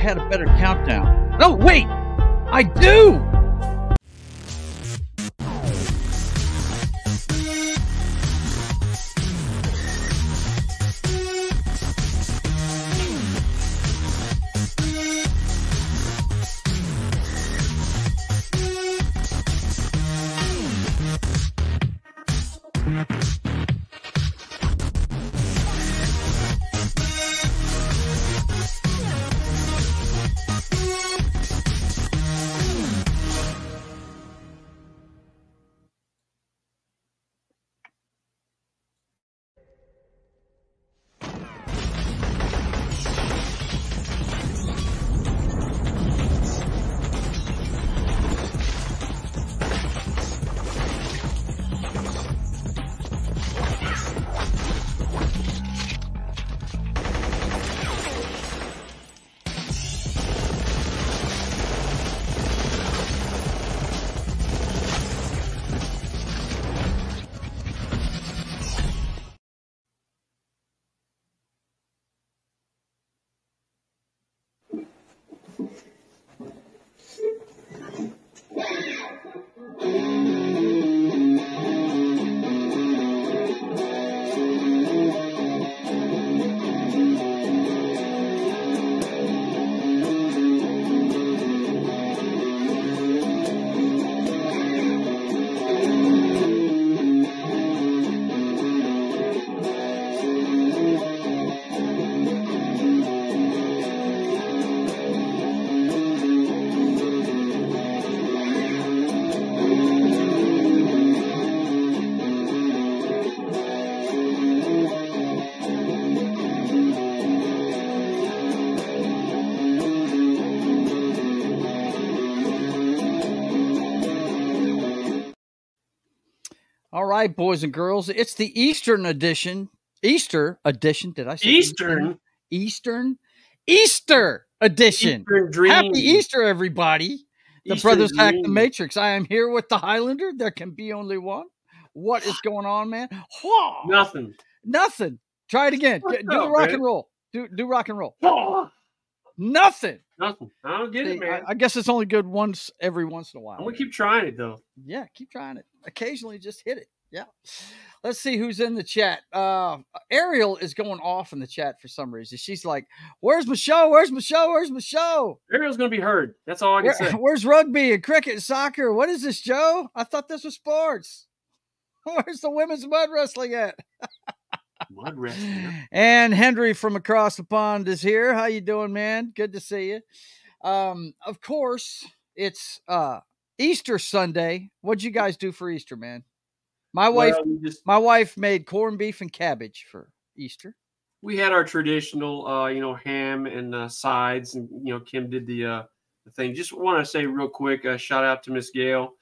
had a better countdown. No, wait! I do! All right, boys and girls, it's the Eastern edition. Did I say Eastern? Easter edition. Eastern Happy Easter, everybody. The Eastern brothers hack the Matrix. I am here with the Highlander. There can be only one. What is going on, man? Whoa. Nothing. Try it again. Do rock and roll. Do rock and roll. Whoa. Nothing. I don't get it, man. I guess it's only good every once in a while. I'm going to keep trying it, though. Yeah, keep trying it. Occasionally just hit it. Yeah. Let's see who's in the chat. Ariel is going off in the chat for some reason. She's like, where's my show? Where's my show? Where's my show? Ariel's going to be heard. That's all I can say. Where's rugby and cricket and soccer? What is this, Joe? I thought this was sports. Where's the women's mud wrestling at? Mud wrestling. And Henry from across the pond is here. How you doing, man? Good to see you. Of course, it's Easter Sunday. What'd you guys do for Easter, man? My wife made corned beef and cabbage for Easter. We had our traditional, ham and sides, and Kim did the thing. Just want to say real quick, shout out to Miss Gail,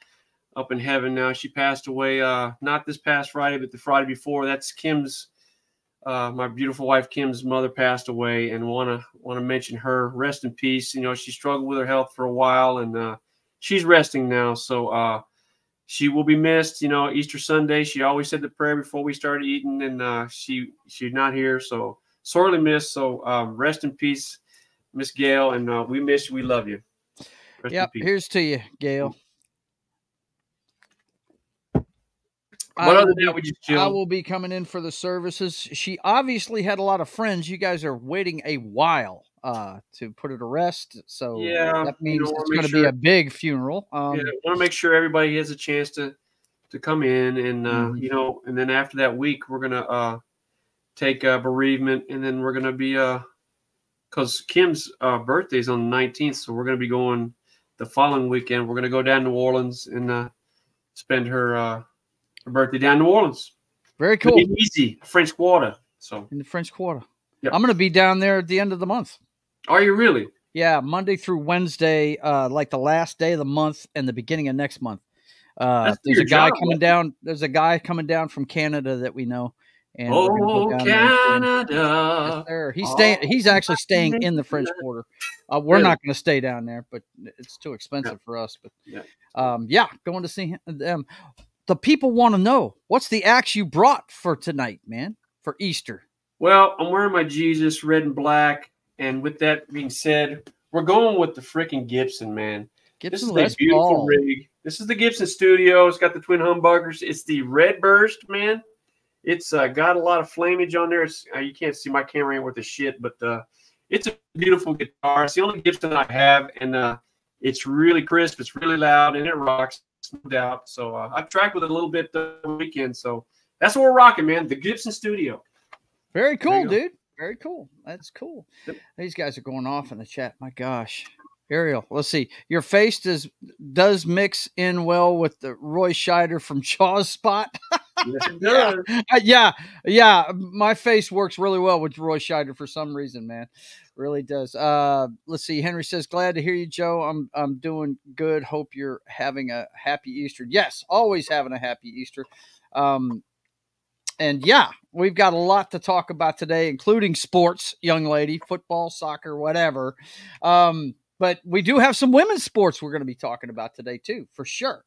up in heaven now. She passed away not this past Friday, but the Friday before. That's Kim's, my beautiful wife Kim's mother passed away, and want to mention her. Rest in peace. She struggled with her health for a while, and she's resting now, so. She will be missed, Easter Sunday. She always said the prayer before we started eating, and she's not here, so sorely missed. So rest in peace, Miss Gail, and we miss you. We love you. Yep, here's to you, Gail. I will be coming in for the services. She obviously had a lot of friends. You guys are waiting a while to put it to rest, so yeah, that means it's going to be a big funeral. I want to make sure everybody has a chance to come in, and and then after that week we're gonna take bereavement, and then we're gonna be because Kim's birthday is on the 19th, so we're gonna be going the following weekend. We're gonna go down to New Orleans and spend her birthday down in New Orleans. Very cool. Easy French Quarter. So in the French Quarter, yep. I'm gonna be down there at the end of the month. Are you really? Yeah, Monday through Wednesday, like the last day of the month and the beginning of next month. There's a guy coming down. There's a guy coming down from Canada that we know. And oh, Canada! Yes, he's staying. He's actually staying in the French Quarter. We're not going to stay down there, but it's too expensive for us. But going to see them. The people want to know, what's the axe you brought for tonight, man, for Easter? Well, I'm wearing my Jesus red and black. And with that being said, We're going with the freaking Gibson, man. Gibson, this is a beautiful rig. This is the Gibson studio. It's got the twin humbuckers. It's the red burst, man. It's got a lot of flamage on there. It's, you can't see my camera ain't worth a shit, but it's a beautiful guitar. It's the only Gibson I have, and it's really crisp. It's really loud, and it rocks, no doubt. So I've tracked with it a little bit the weekend. So that's what we're rocking, man, the Gibson studio. Very cool, dude. Very cool. That's cool. Yep. These guys are going off in the chat. My gosh. Ariel, let's see. Your face does mix in well with the Roy Scheider from Jaws spot. Yes, it does. Yeah. My face works really well with Roy Scheider for some reason, man. Really does. Let's see. Henry says, "Glad to hear you, Joe. I'm doing good. Hope you're having a happy Easter." Yes, always having a happy Easter. And yeah, we've got a lot to talk about today, including sports, young lady, football, soccer, whatever. But we do have some women's sports we're going to be talking about today, too, for sure.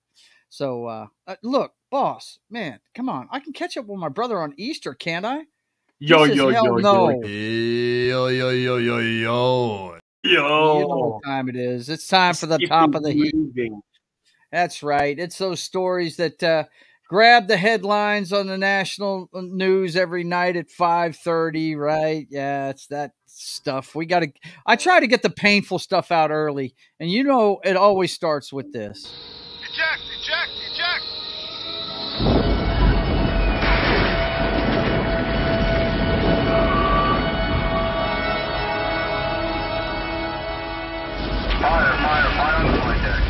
So, look, boss, man, come on. I can catch up with my brother on Easter, can't I? Yo. You know what time it is. It's time for the top of the heap. That's right. It's those stories that grab the headlines on the national news every night at 5:30, right? Yeah, it's that stuff. I try to get the painful stuff out early, and you know it always starts with this. Eject. Fire on the flight deck.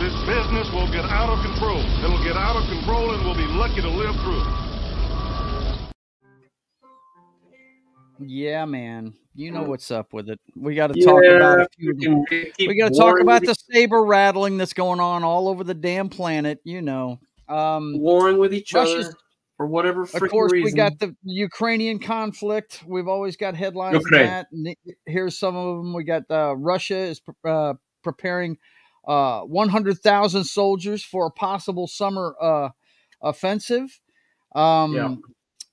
This business will get out of control. It'll get out of control, and we'll be lucky to live through it. Yeah, man. You know what's up with it. We got to talk about a few. We got to talk about the saber rattling that's going on all over the damn planet. You know, warring with each other for whatever. Of course, reason. We got the Ukrainian conflict. We've always got headlines on that. And here's some of them. We got Russia is preparing 100,000 soldiers for a possible summer offensive.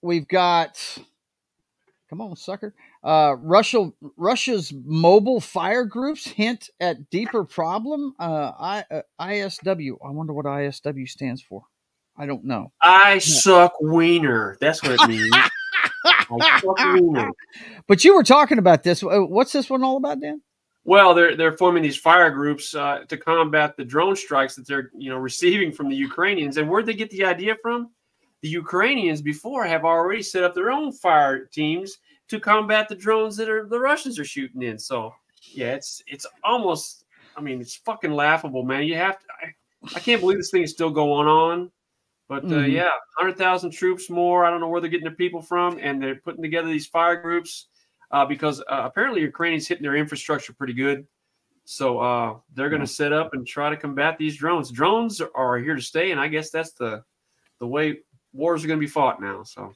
We've got. Come on, sucker. Russia's mobile fire groups hint at deeper problem. ISW. I wonder what ISW stands for. I don't know. I suck wiener. That's what it means. I suck wiener. But you were talking about this. What's this one all about, Dan? Well, they're forming these fire groups to combat the drone strikes that they're receiving from the Ukrainians. And where'd they get the idea from? The Ukrainians before have already set up their own fire teams to combat the drones that the Russians are shooting in. So, yeah, it's almost, I mean, it's fucking laughable, man. You have to, I can't believe this thing is still going on. But, yeah, 100,000 troops more. I don't know where they're getting their people from. And they're putting together these fire groups because apparently Ukrainians hitting their infrastructure pretty good. So they're going to set up and try to combat these drones. Drones are here to stay, and I guess that's the way – wars are going to be fought now, so.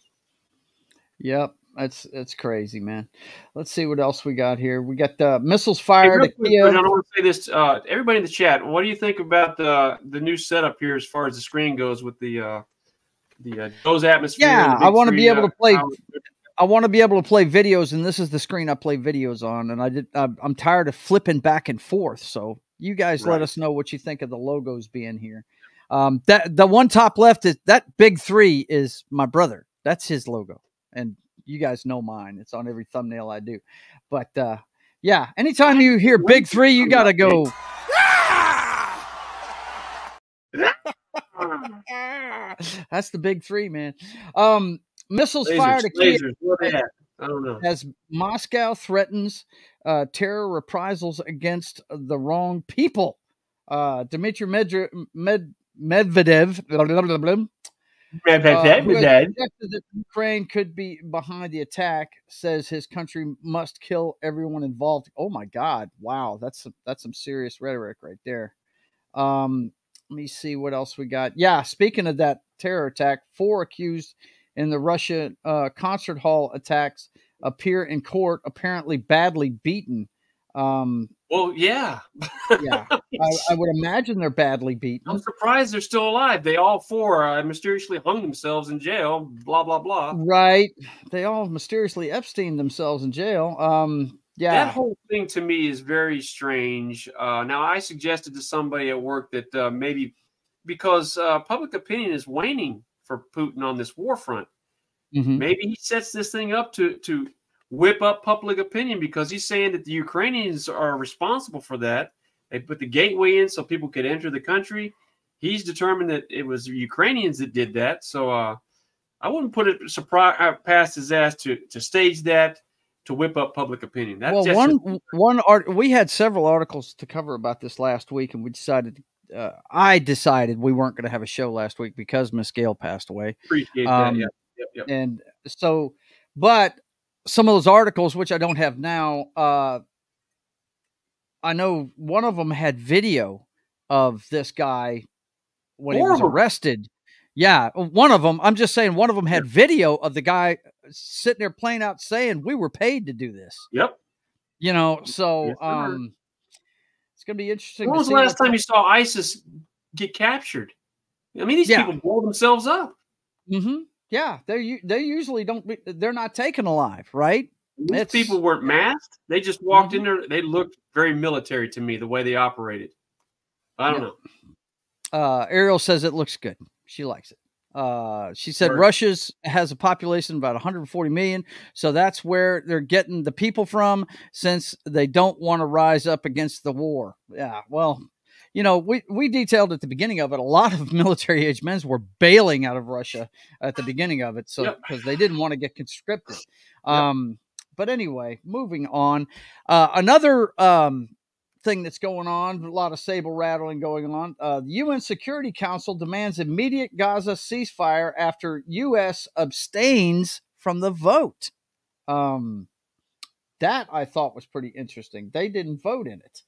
Yep, that's crazy, man. Let's see what else we got here. We got the missiles fired. I don't want to say this. Everybody in the chat, what do you think about the new setup here as far as the screen goes with the Joe's atmosphere? Yeah, I want to be able to play. I want to be able to play videos, and this is the screen I play videos on. And I'm tired of flipping back and forth. So you guys let us know what you think of the logos being here. That the one top left is that big three is my brother. That's his logo. And you guys know mine. It's on every thumbnail I do. But yeah, anytime you hear big three, you gotta go. That's the big three, man. Missiles fired at Kiev. I don't know. As Moscow threatens terror reprisals against the wrong people. Dmitry Medvedev, who suggested that Ukraine could be behind the attack, says his country must kill everyone involved. Oh my God! Wow, that's some serious rhetoric right there. Let me see what else we got. Yeah, speaking of that terror attack, 4 accused in the Russia concert hall attacks appear in court, apparently badly beaten. Well, yeah. Yeah. I would imagine they're badly beaten. I'm surprised they're still alive. They all 4 mysteriously hung themselves in jail, blah, blah, blah. Right. They all mysteriously Epstein themselves in jail. Yeah. That whole thing to me is very strange. Now, I suggested to somebody at work that maybe because public opinion is waning for Putin on this war front, maybe he sets this thing up to whip up public opinion, because he's saying that the Ukrainians are responsible for that. They put the gateway in so people could enter the country. He's determined that it was the Ukrainians that did that. So I wouldn't put it past his ass to stage that, to whip up public opinion. That's we had several articles to cover about this last week, and we decided, I decided we weren't going to have a show last week because Miss Gail passed away. Appreciate that. Yep. And so, but some of those articles, which I don't have now, I know one of them had video of this guy when he was arrested. Yeah, one of them. I'm just saying one of them had video of the guy sitting there playing out saying we were paid to do this. Yep. You know, so it's going to be interesting. When was the last time you saw ISIS get captured? I mean, these people blow themselves up. Yeah, they usually don't be, they're not taken alive, right? These people weren't masked. They just walked in there. They looked very military to me, the way they operated. I don't know. Ariel says it looks good. She likes it. She said Russia's has a population of about 140 million. So that's where they're getting the people from, since they don't want to rise up against the war. Yeah. Well, you know, we detailed at the beginning of it, a lot of military age men were bailing out of Russia at the beginning of it. So, because they didn't want to get conscripted. But anyway, moving on, another, thing that's going on, a lot of saber rattling going on. The UN Security Council demands immediate Gaza ceasefire after U.S. abstains from the vote. That I thought was pretty interesting. They didn't vote in it.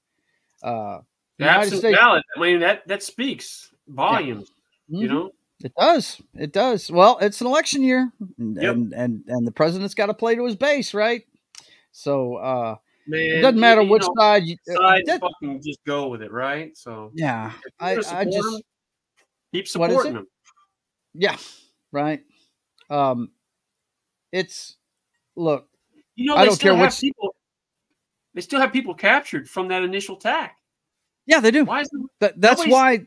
The absolute States ballot. I mean, that speaks volumes. You know, it does. It does. Well, it's an election year, and the president's got to play to his base, right? So, man, it doesn't matter which side you fucking just go with it, right? So yeah, I just keep supporting them. Yeah, right. It's look, you know, I don't care which people. They still have people captured from that initial attack. Yeah, they do. Why is that's why.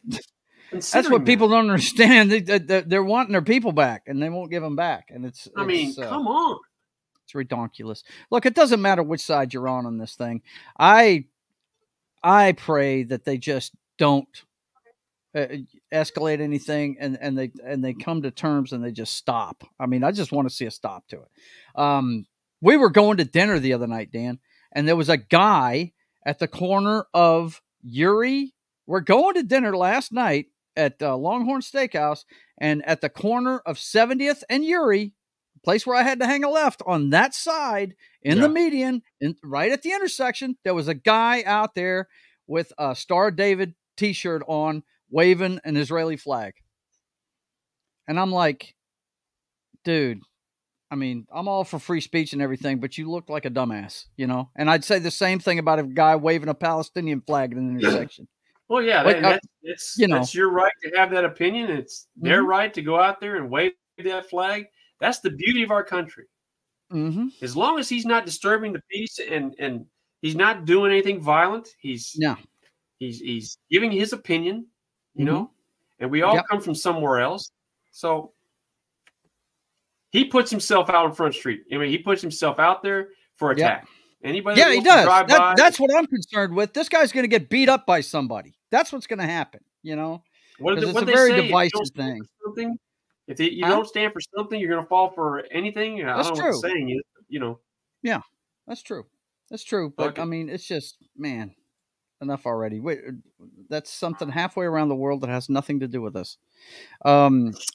That's what people don't understand. They're wanting their people back, and they won't give them back. And it's. I mean, come on. Ridiculous. Look, it doesn't matter which side you're on this thing. I pray that they just don't escalate anything, and they come to terms and they just stop. I mean, I just want to see a stop to it. We were going to dinner the other night, Dan, and there was a guy at the corner of Uri. We're going to dinner last night at Longhorn Steakhouse, and at the corner of 70th and Uri, place where I had to hang a left on that side in the median, and right at the intersection, there was a guy out there with a Star David t-shirt on, waving an Israeli flag. And I'm like, dude, I mean, I'm all for free speech and everything, but you look like a dumbass, you know? And I'd say the same thing about a guy waving a Palestinian flag at an intersection. Well, yeah, like, it's, you know, it's your right to have that opinion. It's their right to go out there and wave that flag. That's the beauty of our country. As long as he's not disturbing the peace and he's not doing anything violent, he's giving his opinion, you know, and we all come from somewhere else. So he puts himself out on Front Street. I mean, he puts himself out there for attack. Anybody that wants to drive by, that's what I'm concerned with. This guy's going to get beat up by somebody. That's what's going to happen, you know. It's a very divisive thing. If you don't stand for something, you're going to fall for anything. That's I don't know what I'm saying, you know. Yeah, that's true. That's true. But, I mean, it's just, man, enough already. That's something halfway around the world that has nothing to do with us.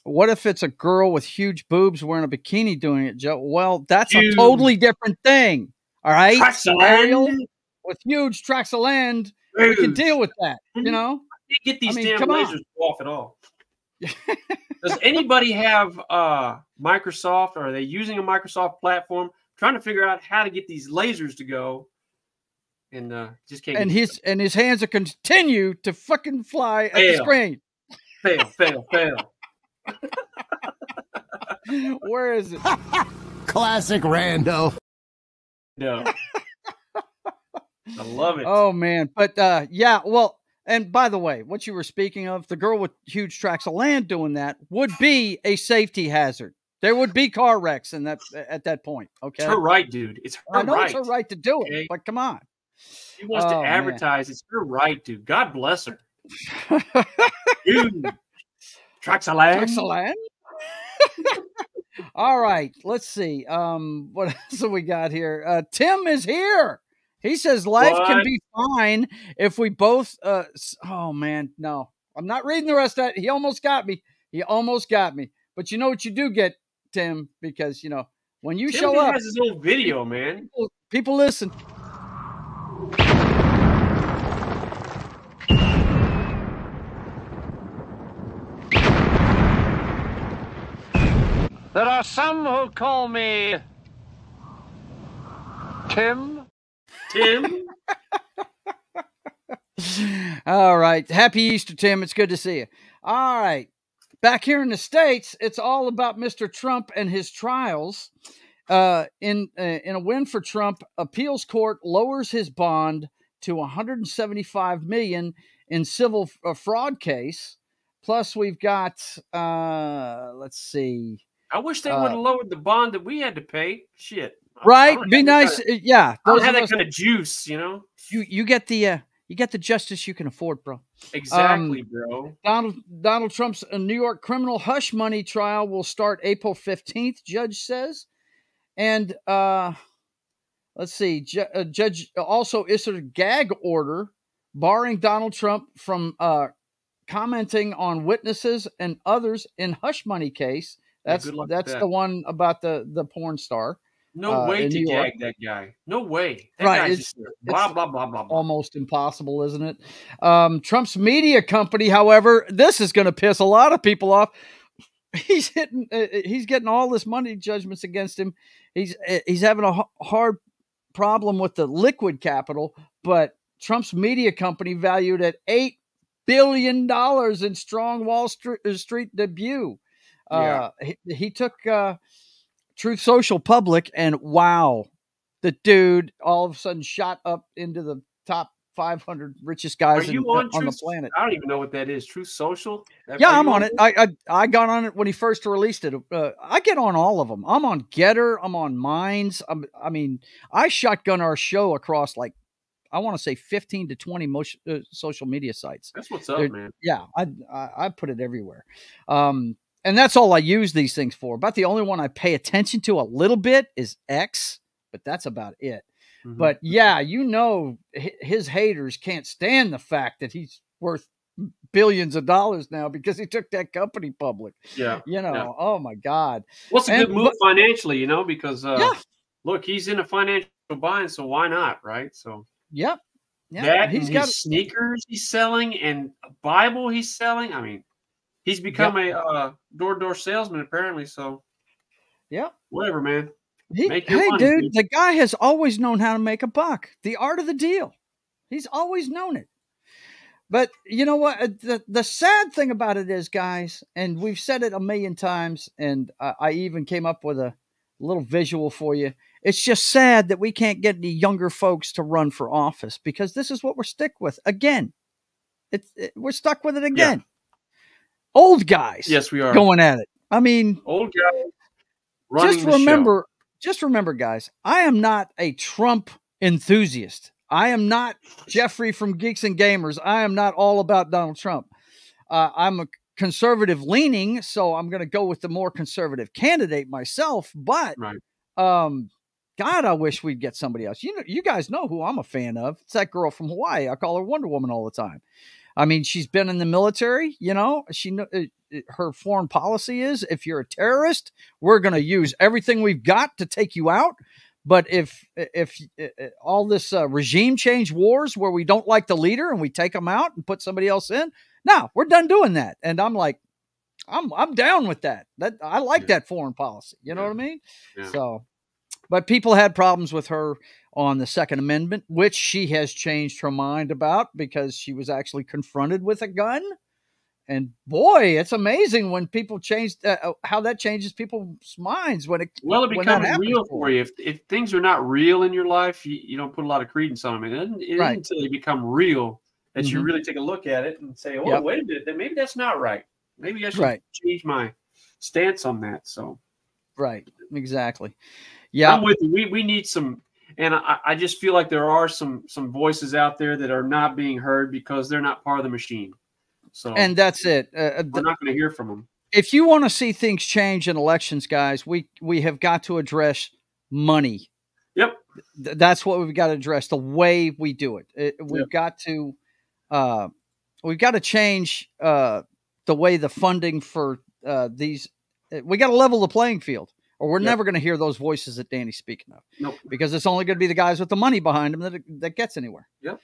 What if it's a girl with huge boobs wearing a bikini doing it, Joe? Well, that's a totally different thing. All right? Tracks of land. With huge tracts of land, we can deal with that, you know? You can't get these damn lasers off at all. Does anybody have Microsoft? Or are they using a Microsoft platform? I'm trying to figure out how to get these lasers to go, and just can't. And his hands are continue to fucking fly at the screen. Fail. Where is it? Classic rando. No. I love it. Oh, man. But, yeah, well, and by the way, what you were speaking of, the girl with huge tracts of land doing that would be a safety hazard. There would be car wrecks in that at that point. Okay. It's her right, dude. It's her right. I know it's her right to do it, okay? But come on. She wants to advertise. Man. It's her right, dude. God bless her. Dude. Tracts of land. Tracts of land. All right. Let's see. What else have we got here? Tim is here. He says life can be fine if we both. Oh, man. No, I'm not reading the rest of that. He almost got me. He almost got me. But you know what you do get, Tim, because, you know, when you show up. Tim has his own video, man. People listen. There are some who call me Tim. Tim. All right. Happy Easter, Tim. It's good to see you. All right. Back here in the States, it's all about Mr. Trump and his trials. In a win for Trump, appeals court lowers his bond to $175 million in civil fraud case. Plus, we've got, let's see. I wish they would have lowered the bond that we had to pay. Shit. Right? Be nice. Yeah. I don't have that kind of juice, you know? You get the you get the justice you can afford, bro. Exactly, bro. Donald Trump's New York criminal hush money trial will start April 15th, judge says. And let's see. Judge also issued a gag order barring Donald Trump from commenting on witnesses and others in hush money case. That's the one about the porn star. No way to gag that guy. No way. That right. It's blah, blah, blah, blah, blah. Almost impossible, isn't it? Trump's media company, however, this is going to piss a lot of people off. He's getting all this money judgments against him. He's having a hard problem with the liquid capital, but Trump's media company valued at $8 billion in strong Wall Street debut. Yeah. He took Truth Social public, and wow, the dude all of a sudden shot up into the top 500 richest guys on the planet. I don't even know what that is. Truth Social? Yeah, I'm on it. I got on it when he first released it. I get on all of them. I'm on Getter. I'm on Minds. I shotgun our show across like, I want to say 15 to 20 social media sites. That's what's up, man. Yeah, I put it everywhere. And that's all I use these things for. About the only one I pay attention to a little bit is X, but that's about it. Mm-hmm. But yeah, you know, his haters can't stand the fact that he's worth billions of dollars now because he took that company public. Yeah. You know, yeah. Oh my God. What's a good move financially, you know, because look, he's in a financial bind, so why not? Right. So, yep. Yeah. That he's got sneakers he's selling and a Bible he's selling. I mean, he's become a door-to-door salesman, apparently. So, yeah, whatever, man. Make your money, dude. The guy has always known how to make a buck. The art of the deal. He's always known it. But you know what? The sad thing about it is, guys, and we've said it a million times, and I even came up with a little visual for you. It's just sad that we can't get any younger folks to run for office because this is what we're stuck with again. We're stuck with it again. Yeah. Old guys. Yes, we are going at it. I mean, old guys. Just remember, guys, I am not a Trump enthusiast. I am not Jeffrey from Geeks and Gamers. I am not all about Donald Trump. I'm a conservative leaning, so I'm going to go with the more conservative candidate myself. But, God, I wish we'd get somebody else. You know, you guys know who I'm a fan of. It's that girl from Hawaii. I call her Wonder Woman all the time. I mean, she's been in the military, you know, her foreign policy is if you're a terrorist, we're going to use everything we've got to take you out. But if all this regime change wars where we don't like the leader and we take them out and put somebody else in, no, we're done doing that. And I'm like, I'm down with that. I like that foreign policy. You know what I mean? Yeah. So, but people had problems with her on the Second Amendment, which she has changed her mind about because she was actually confronted with a gun And boy, it's amazing when people change how that changes people's minds. When it it becomes real for you. If things are not real in your life, you don't put a lot of credence on them. It isn't until they become real that you really take a look at it and say, "Oh, wait a minute, maybe that's not right. Maybe I should change my stance on that." So, exactly. Yeah, I'm with you. We need some, and I just feel like there are some voices out there that are not being heard because they're not part of the machine. So, and that's it. We're not going to hear from them. If you want to see things change in elections, guys, we have got to address money. Yep. That's what we've got to address, the way we do it. We've got to change the way the funding for these – we got to level the playing field, or we're never going to hear those voices that Danny's speaking of. Nope. Because it's only going to be the guys with the money behind them that gets anywhere. Yep.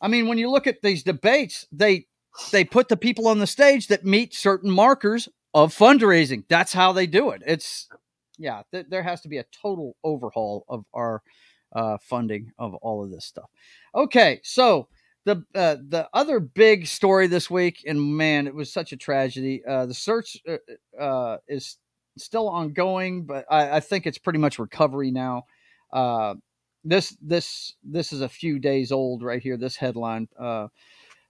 I mean, when you look at these debates, they put the people on the stage that meet certain markers of fundraising. That's how they do it. There has to be a total overhaul of our funding of all of this stuff. Okay. So the other big story this week, and man, it was such a tragedy. The search is still ongoing, but I think it's pretty much recovery now. This is a few days old right here. This headline,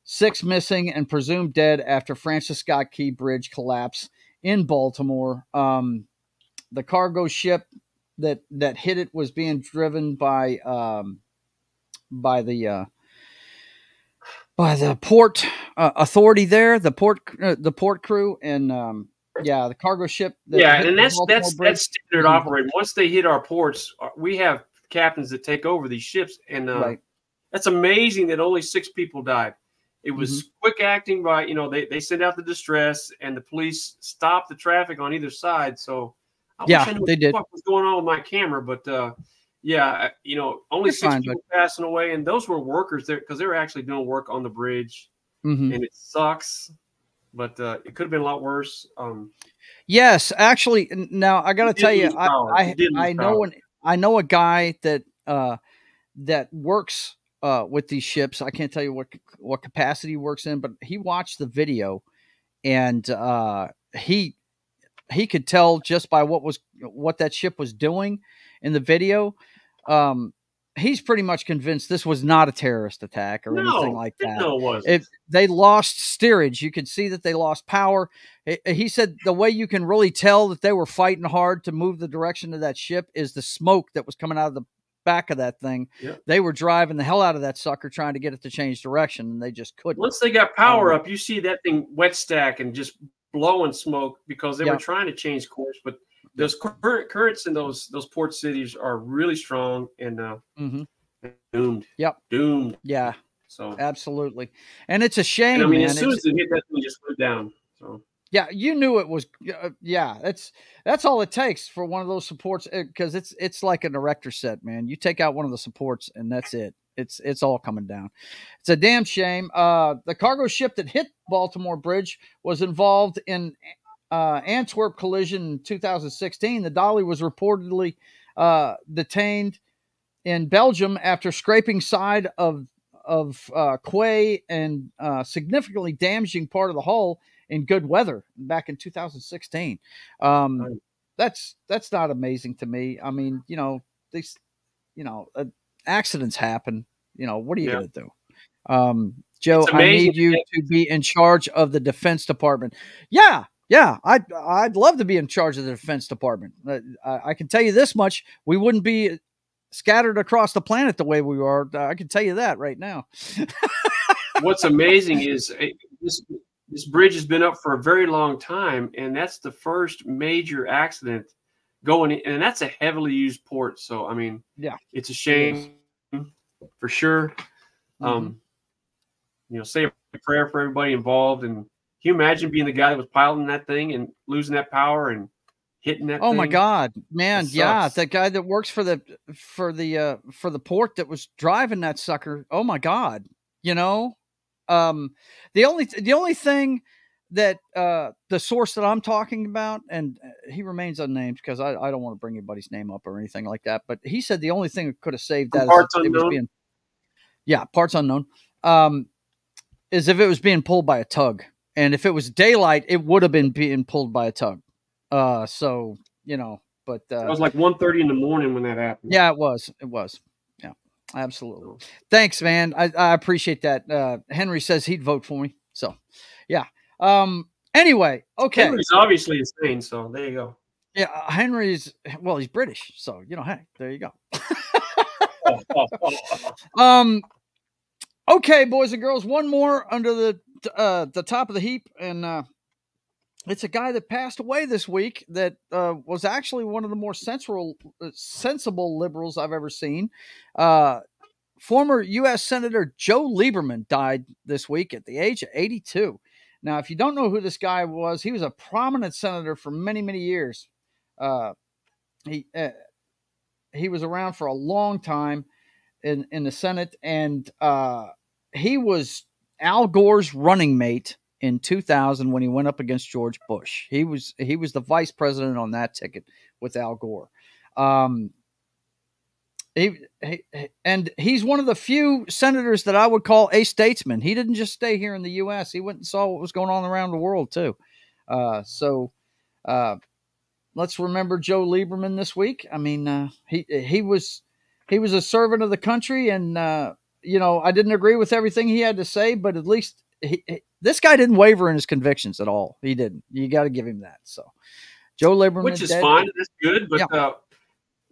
6 missing and presumed dead after Francis Scott Key Bridge collapse in Baltimore. The cargo ship that hit it was being driven by the port authority there, the port crew, and the cargo ship. And that's standard operating. Once they hit our ports, we have captains that take over these ships, and that's amazing that only 6 people died. It was quick acting by, they sent out the distress and the police stopped the traffic on either side. So I knew what the fuck was going on with my camera, but only 6 people passing away. And those were workers there because they were actually doing work on the bridge and it sucks, but it could have been a lot worse. Yes, actually. Now I got to tell you, I know a guy that works with these ships. I can't tell you what capacity he works in, but he watched the video, and he could tell just by what that ship was doing in the video. He's pretty much convinced this was not a terrorist attack or anything like that. No, it wasn't. If they lost steerage, you could see that they lost power. He said the way you can really tell that they were fighting hard to move the direction of that ship is the smoke that was coming out of the back of that thing. They were driving the hell out of that sucker trying to get it to change direction, and they just couldn't. Once they got power up, you see that thing wet stack and just blowing smoke because they were trying to change course. But those currents in those port cities are really strong and doomed. Doomed. Yeah. So absolutely, and it's a shame. And I mean, man, as soon as it hit that thing, just went down. So. Yeah, you knew it was. That's all it takes for one of those supports, because it's like an erector set, man. You take out one of the supports, and that's it. It's all coming down. It's a damn shame. The cargo ship that hit Baltimore Bridge was involved in Antwerp collision in 2016. The Dolly was reportedly detained in Belgium after scraping side of quay and significantly damaging part of the hull in good weather back in 2016. That's not amazing to me. I mean, accidents happen. What are you going to do? Joe, I need you to be in charge of the Defense Department. Yeah. Yeah. I'd love to be in charge of the Defense Department. I can tell you this much. We wouldn't be scattered across the planet the way we are. I can tell you that right now. What's amazing is this bridge has been up for a very long time, and that's the first major accident going in, and that's a heavily used port. So, I mean, it's a shame for sure. Say a prayer for everybody involved. And can you imagine being the guy that was piloting that thing and losing that power and hitting that? Oh my God, man. Yeah. That guy that works for the port that was driving that sucker. Oh my God. The only thing that the source that I'm talking about, and he remains unnamed because I don't want to bring anybody's name up or anything like that, but he said the only thing that could have saved that parts unknown, is if it was being pulled by a tug And if it was daylight, it would have been being pulled by a tug. So, you know, but it was like 1:30 in the morning when that happened. Yeah, it was. It was. Yeah, absolutely. Thanks, man. I appreciate that. Henry says he'd vote for me. So, yeah. Anyway, okay. Henry's obviously insane. So there you go. Yeah, Henry's, well, he's British. So, you know, hey, there you go. Okay, boys and girls, one more under the top of the heap, and it's a guy that passed away this week that was actually one of the more sensible liberals I've ever seen. Former U.S. Senator Joe Lieberman died this week at the age of 82. Now, if you don't know who this guy was, he was a prominent senator for many, many years. He was around for a long time in the Senate, and he was Al Gore's running mate in 2000 when he went up against George Bush. He was the vice president on that ticket with Al Gore. And he's one of the few senators that I would call a statesman. He didn't just stay here in the U.S. He went and saw what was going on around the world too. Let's remember Joe Lieberman this week. I mean, he was a servant of the country, and you know, I didn't agree with everything he had to say, but at least this guy didn't waver in his convictions at all. He didn't. You got to give him that. So, Joe Lieberman, which is fine, that's good, but yeah.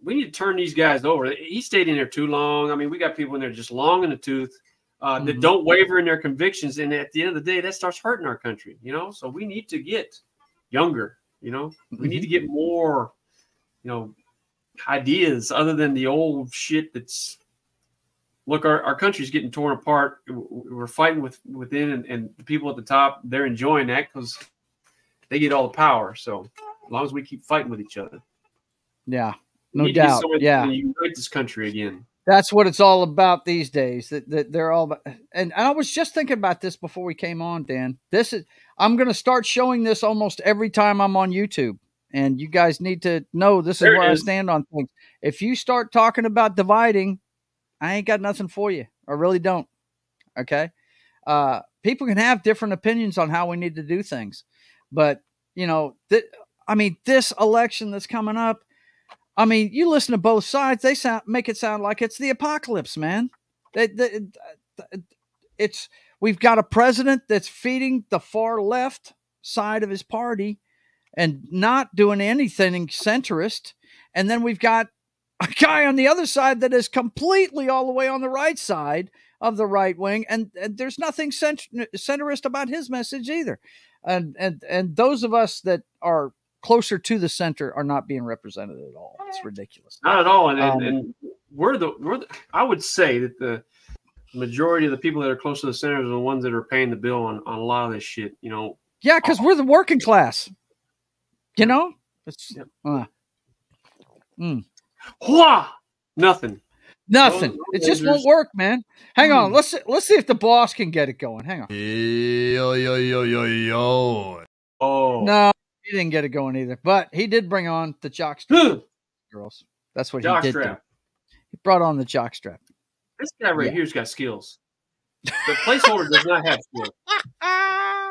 We need to turn these guys over. He stayed in there too long. I mean, we got people in there just long in the tooth that don't waver in their convictions, and at the end of the day, that starts hurting our country. You know, so we need to get younger. You know, we need to get more, you know, ideas other than the old shit that's, look, our country's getting torn apart. We're fighting within, and the people at the top, they're enjoying that because they get all the power. So as long as we keep fighting with each other. Yeah, no doubt. Yeah. Unite this country again. That's what it's all about these days. That they're all about, and I was just thinking about this before we came on, Dan. I'm going to start showing this almost every time I'm on YouTube, and you guys need to know this is where I stand on things. If you start talking about dividing, I ain't got nothing for you. I really don't. Okay, people can have different opinions on how we need to do things, but you know, I mean, this election that's coming up. I mean, you listen to both sides; they make it sound like it's the apocalypse, man. We've got a president that's feeding the far left side of his party and not doing anything centrist, and then we've got a guy on the other side that is completely all the way on the right side of the right wing, and there's nothing centrist about his message either. And those of us that are closer to the center are not being represented at all. It's ridiculous. Not at all. And we're the, I would say that the majority of the people that are close to the center are the ones that are paying the bill on a lot of this shit, you know? Yeah. 'Cause we're the working class, you know, it's, nothing. It just won't work, man. Hang on. Let's see if the boss can get it going. Hang on. Oh, no. He didn't get it going either, but he did bring on the jockstrap girls. That's what he did. He brought on the jockstrap. This guy right here's got skills. The placeholder does not have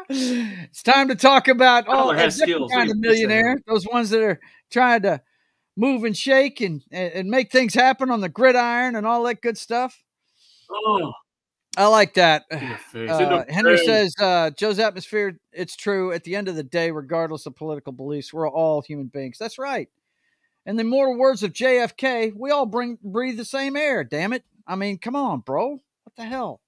skills. It's time to talk about kind of millionaire. Those ones that are trying to move and shake and make things happen on the gridiron and all that good stuff. Oh. I like that. Henry says, Joe's atmosphere, it's true. At the end of the day, regardless of political beliefs, we're all human beings. That's right. And the immortal words of JFK, we all breathe the same air, damn it. I mean, come on, bro. What the hell?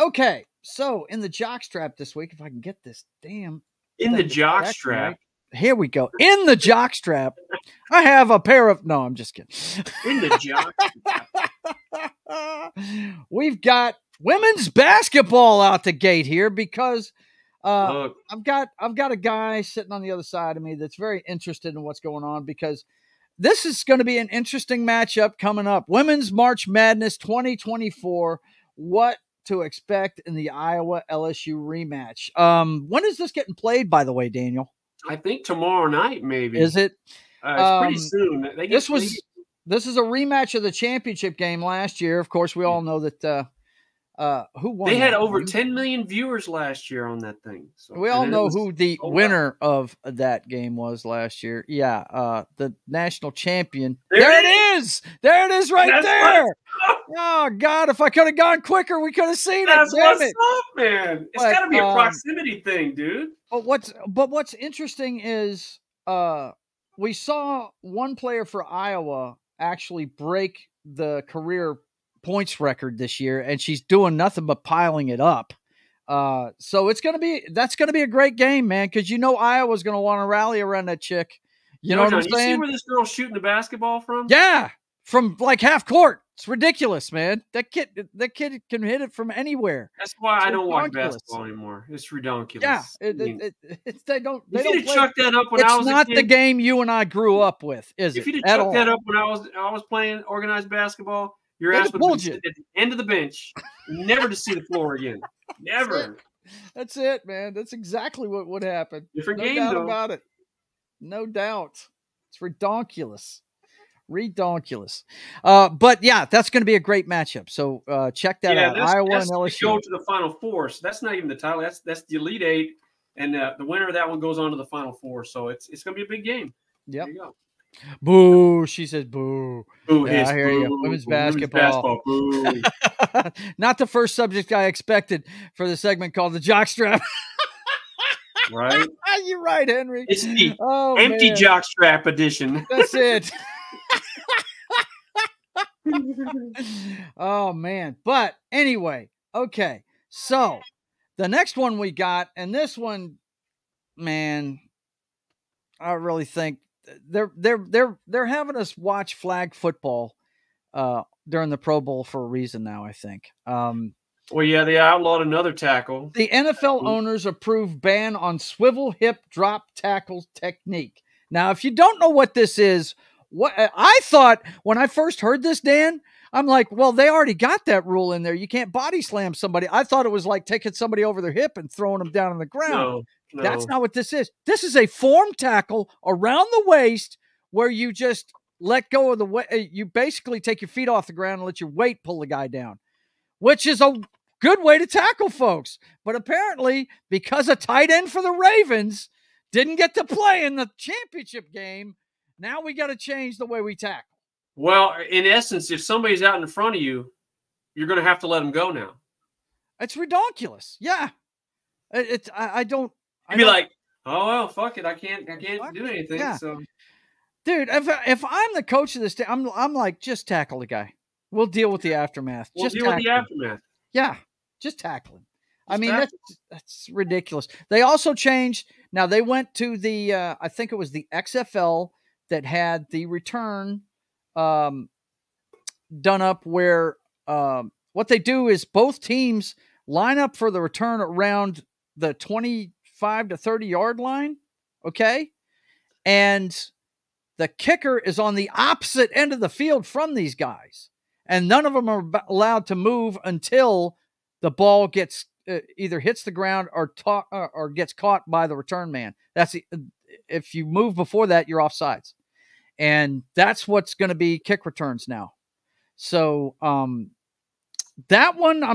Okay, so in the jockstrap this week, if I can get this damn... In the jockstrap? Right. Here we go. In the jockstrap, I have a pair of... No, I'm just kidding. In the jockstrap. We've got women's basketball out the gate here because I've got a guy sitting on the other side of me that's very interested in what's going on, because this is going to be an interesting matchup coming up. Women's March Madness 2024. What to expect in the Iowa LSU rematch? When is this getting played, by the way, Daniel? I think tomorrow night, maybe. Is it? It's pretty soon. This is a rematch of the championship game last year. Of course, we all know that Who won? They had over 10 million viewers last year on that thing. So we all know who the winner of that game was last year. Yeah, the national champion. There it is. There it is right there. Oh, God, if I could have gone quicker, we could have seen it. That's what's up, man. It's got to be a proximity thing, dude. But what's interesting is we saw one player for Iowa actually break the career points record this year, and she's doing nothing but piling it up. So it's going to be, that's going to be a great game, man. Cause you know, Iowa's going to want to rally around that chick. You know what I'm saying? You see where this girl's shooting the basketball from? Yeah. From like half court. It's ridiculous, man. That kid can hit it from anywhere. That's why I don't watch basketball anymore. It's ridiculous. Yeah. If you'd have chucked that up when I was a kid. The game you and I grew up with. If you'd have chucked that up when I was playing organized basketball, your ass would be at the end of the bench, never to see the floor again. Never. That's it, man. That's exactly what would happen. Different game, no doubt about it. No doubt. It's redonkulous. Redonkulous. But yeah, that's going to be a great matchup. So check that out. Iowa and LSU go to the Final Four. So that's not even the title. That's the Elite Eight, and the winner of that one goes on to the Final Four. So it's going to be a big game. Yep. There you go. Boo! She says boo. Boo! Yeah, I hear you. Women's basketball. Boo. Not the first subject I expected for the segment called the jockstrap. Right? You're right, Henry. It's the empty jockstrap edition. That's it. Oh man! But anyway, okay. So the next one we got, and this one, man, I really think. They're having us watch flag football during the Pro Bowl for a reason now, I think. Well, yeah, they outlawed another tackle. The NFL owners approved ban on swivel hip drop tackle technique. Now, if you don't know what this is, what I thought when I first heard this, Dan, I'm like, well, they already got that rule in there. You can't body slam somebody. I thought it was like taking somebody over their hip and throwing them down on the ground. No. That's not what this is. This is a form tackle around the waist where you just let go of the way. You basically take your feet off the ground and let your weight pull the guy down, which is a good way to tackle folks. But apparently, because a tight end for the Ravens didn't get to play in the championship game, now we got to change the way we tackle. Well, in essence, if somebody's out in front of you, you're going to have to let them go now. It's redonkulous. Yeah. You'd be like, oh well, fuck it, I can't do anything. Yeah. So, dude, if I'm the coach of this team, I'm like, just tackle the guy. We'll deal with the aftermath. We'll deal with the aftermath. Yeah, just tackle him. I mean, that's ridiculous. They also changed. Now they went to the, I think it was the XFL that had the return done up where what they do is both teams line up for the return around the 25 to 30 yard line. Okay. And the kicker is on the opposite end of the field from these guys. And none of them are allowed to move until the ball gets either hits the ground or gets caught by the return man. If you move before that, you're offsides. And that's what's going to be kick returns now. So that one, I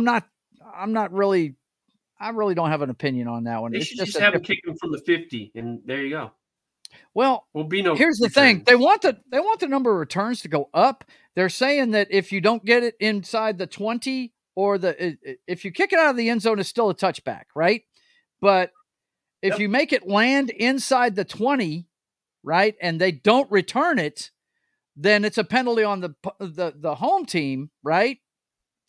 really don't have an opinion on that one. They should just have a kick from the 50, and there you go. Well, here's the thing. They want the number of returns to go up. They're saying that if you don't get it inside the 20 or if you kick it out of the end zone, it's still a touchback, right? But if you make it land inside the 20, right, and they don't return it, then it's a penalty on the home team, right?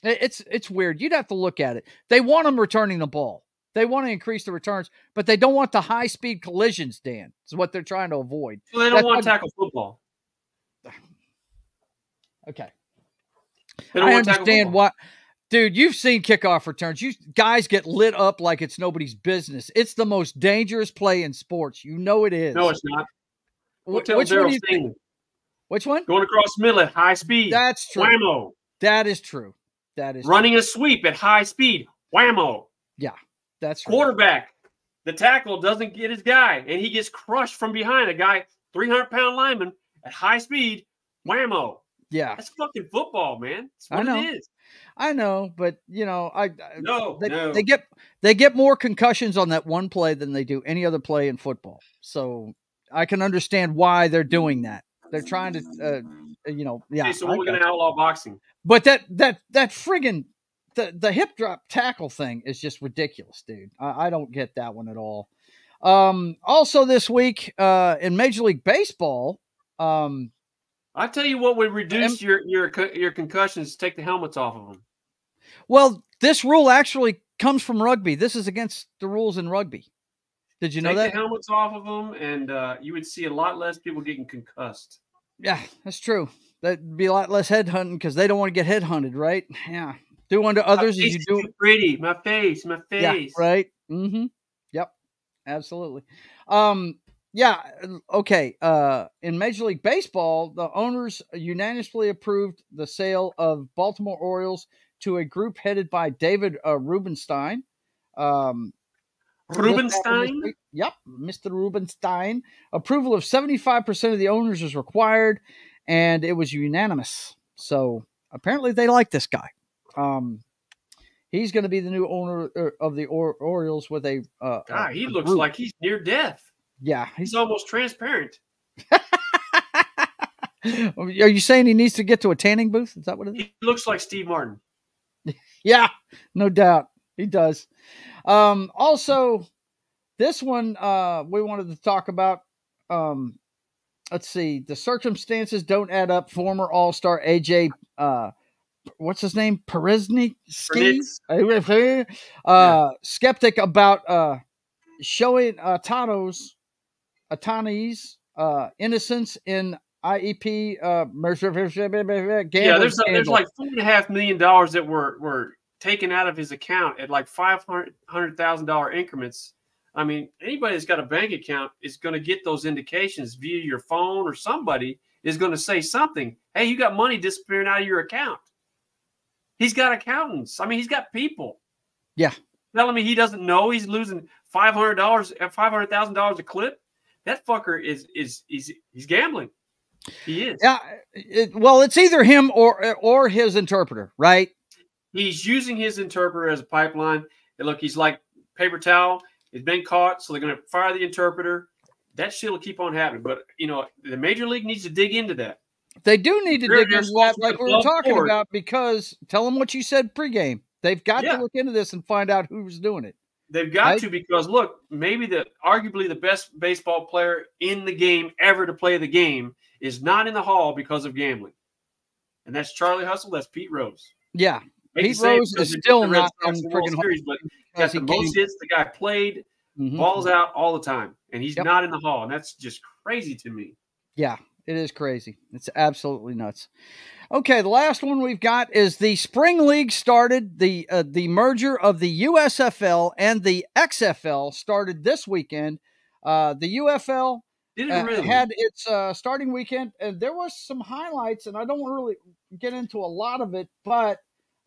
It's weird. You'd have to look at it. They want them returning the ball. They want to increase the returns, but they don't want the high-speed collisions, Dan, is what they're trying to avoid. So they don't want to tackle football. Okay. I understand why. Dude, you've seen kickoff returns. You guys get lit up like it's nobody's business. It's the most dangerous play in sports. You know it is. No, it's not. Which one do you think? Which one? Going across the middle at high speed. That's true. Whammo. That is true. Running a sweep at high speed. Whammo. Yeah, that's right. Quarterback. The tackle doesn't get his guy, and he gets crushed from behind. A guy, 300-pound lineman at high speed. Whammo. Yeah, that's fucking football, man. That's what it is. I know, but you know, they get more concussions on that one play than they do any other play in football. So I can understand why they're doing that. They're trying to, you know, yeah. Okay, so we're going to outlaw boxing, but that friggin' the hip drop tackle thing is just ridiculous, dude. I don't get that one at all. Also this week, in Major League Baseball, I tell you what would reduce your concussions: take the helmets off of them. Well, this rule actually comes from rugby. This is against the rules in rugby. Did you know that? Take the helmets off of them, and you would see a lot less people getting concussed. Yeah, that's true. That'd be a lot less headhunting because they don't want to get headhunted, right? Yeah. Do unto others as you do. Pretty. My face. Yeah, right? Mm-hmm. Yep. Absolutely. Yeah. Okay. In Major League Baseball, the owners unanimously approved the sale of Baltimore Orioles to a group headed by David Rubenstein. Rubenstein? Yep, Mr. Rubenstein. Approval of 75% of the owners is required, and it was unanimous. So apparently they like this guy. He's going to be the new owner of the Orioles with a God, he looks like he's near death. Yeah. He's almost transparent. Are you saying he needs to get to a tanning booth? Is that what it is? He looks like Steve Martin. Yeah, no doubt. He does. Also, this one we wanted to talk about. Let's see. The circumstances don't add up. Former All-Star AJ, what's his name? Periznik? Yeah. Skeptic about showing Atani's innocence in IEP. Yeah, there's like $4.5 million that were taken out of his account at like $500,000 increments. I mean, anybody that's got a bank account is going to get those indications via your phone, or somebody is going to say something. Hey, you got money disappearing out of your account. He's got accountants. I mean, he's got people. Yeah. Telling me he doesn't know he's losing $500,000 a clip. That fucker is gambling. He is. Yeah. Well, it's either him or his interpreter, right? He's using his interpreter as a pipeline. And look, he's like paper towel. He's been caught, so they're going to fire the interpreter. That shit will keep on happening. But, you know, the Major League needs to dig into that. They do need to dig into that, like we were talking about, because tell them what you said pregame. They've got to look into this and find out who's doing it. They've got to, because, look, maybe arguably the best baseball player in the game ever to play the game is not in the hall because of gambling. And that's Charlie Hustle. That's Pete Rose. Yeah. Pete Rose is still not in the freaking series, but got the most hits. The guy played balls out all the time, and he's not in the hall, and that's just crazy to me. Yeah, it is crazy. It's absolutely nuts. Okay, the last one we've got is the Spring League started. The merger of the USFL and the XFL started this weekend. The UFL had its starting weekend, and there was some highlights, and I don't really get into a lot of it, but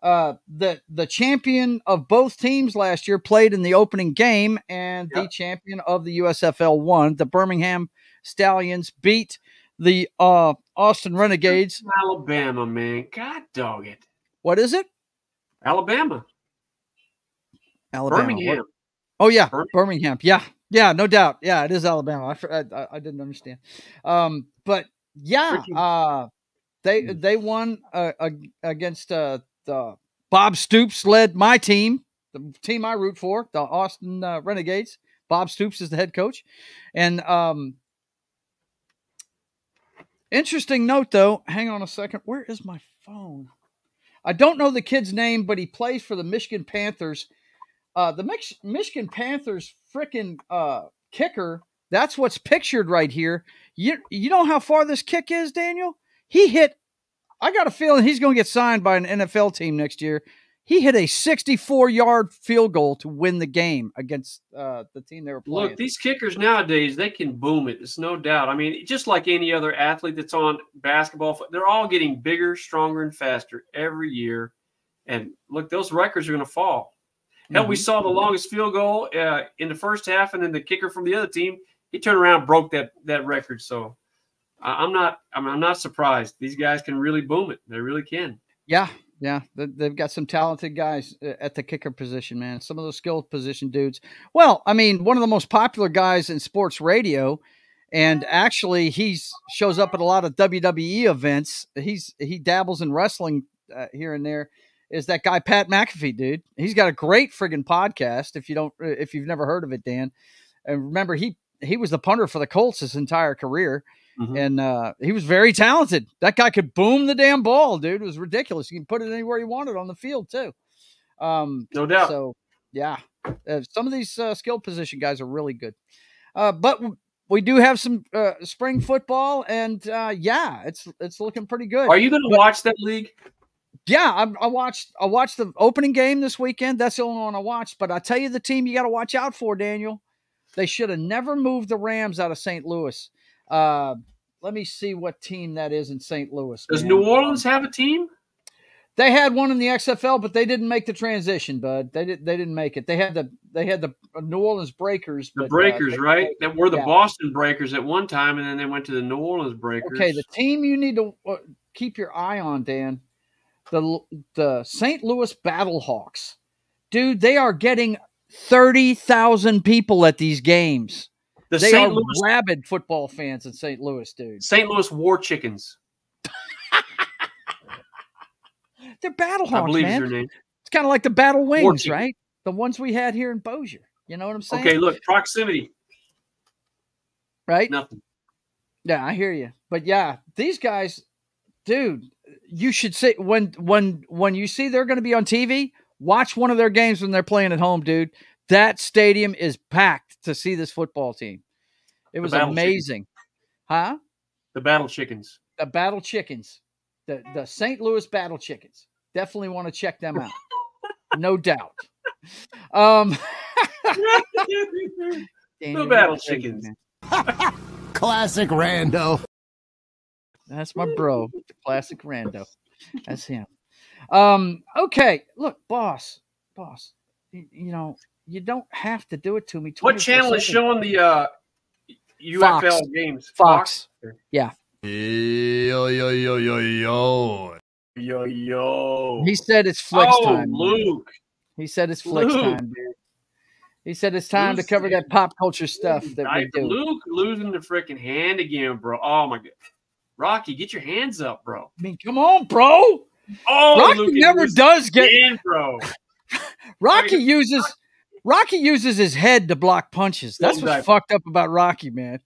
the champion of both teams last year played in the opening game, and the champion of the USFL won. The Birmingham Stallions beat the Austin Renegades. Alabama, man. God dog it. What is it? Alabama. Birmingham. What? Oh, yeah. Birmingham. Yeah. Yeah, no doubt. Yeah, it is Alabama. I didn't understand. But, yeah, they won against Bob Stoops led my team, the team I root for, the Austin Renegades. Bob Stoops is the head coach. And interesting note, though. Hang on a second. Where is my phone? I don't know the kid's name, but he plays for the Michigan Panthers. The Michigan Panthers freaking kicker, that's what's pictured right here. You know how far this kick is, Daniel? He hit. I got a feeling he's going to get signed by an NFL team next year. He hit a 64-yard field goal to win the game against the team they were playing. Look, these kickers nowadays, they can boom it. It's no doubt. I mean, just like any other athlete that's on basketball, they're all getting bigger, stronger, and faster every year. And, look, those records are going to fall. Hell, we saw the longest field goal in the first half, and then the kicker from the other team, he turned around and broke that record. So I'm not surprised. These guys can really boom it. They really can. Yeah. Yeah, they've got some talented guys at the kicker position, man. Some of those skilled position dudes. Well, I mean, one of the most popular guys in sports radio, and actually he shows up at a lot of WWE events. He dabbles in wrestling here and there. Is that guy Pat McAfee, dude? He's got a great friggin' podcast. If you've never heard of it, Dan, and remember he was the punter for the Colts his entire career. Mm-hmm. And he was very talented. That guy could boom the damn ball, dude. It was ridiculous. You can put it anywhere you wanted on the field, too. No doubt. So, yeah. Some of these skilled position guys are really good. But we do have some spring football, and, yeah, it's looking pretty good. Are you going to watch that league? Yeah, I watched the opening game this weekend. That's the only one I watched. But I tell you the team you got to watch out for, Daniel. They should have never moved the Rams out of St. Louis. Let me see what team that is in St. Louis. Does New Orleans have a team? They had one in the XFL, but they didn't make the transition, bud. They didn't make it. They had the New Orleans Breakers. The Breakers, right? That were the Boston Breakers at one time, and then they went to the New Orleans Breakers. Okay, the team you need to keep your eye on, Dan, the St. Louis Battlehawks. Dude, they are getting 30,000 people at these games. They are rabid football fans in St. Louis, dude. St. Louis War Chickens. They're Battlehawks, I believe man. Is your name. It's kind of like the Battle Wings, right? The ones we had here in Bossier. You know what I'm saying? Okay, look, proximity. Right? Nothing. Yeah, I hear you. But, yeah, these guys, dude, you should see when you see they're going to be on TV, watch one of their games when they're playing at home, dude. That stadium is packed to see this football team. It was amazing. Chickens. Huh? The Battle Chickens. The Battle Chickens. The St. Louis Battle Chickens. Definitely want to check them out. No doubt. The Battle Chickens. Classic Rando. That's my bro. Classic Rando. That's him. Okay. Look, boss, you know, you don't have to do it to me. What channel is showing the UFL Fox. Games? Fox. Yeah. Yo, yo, yo, yo, yo. Yo, yo. He said it's flex time. Oh, Luke. He said it's flex time, dude. He said it's time to cover that pop culture stuff that we do. Luke losing the freaking hand again, bro. Oh, my God. Rocky, get your hands up, bro. I mean, come on, bro. Oh, Rocky Luke never does get in, bro. Rocky uses his head to block punches. That's what's fucked up about Rocky, man.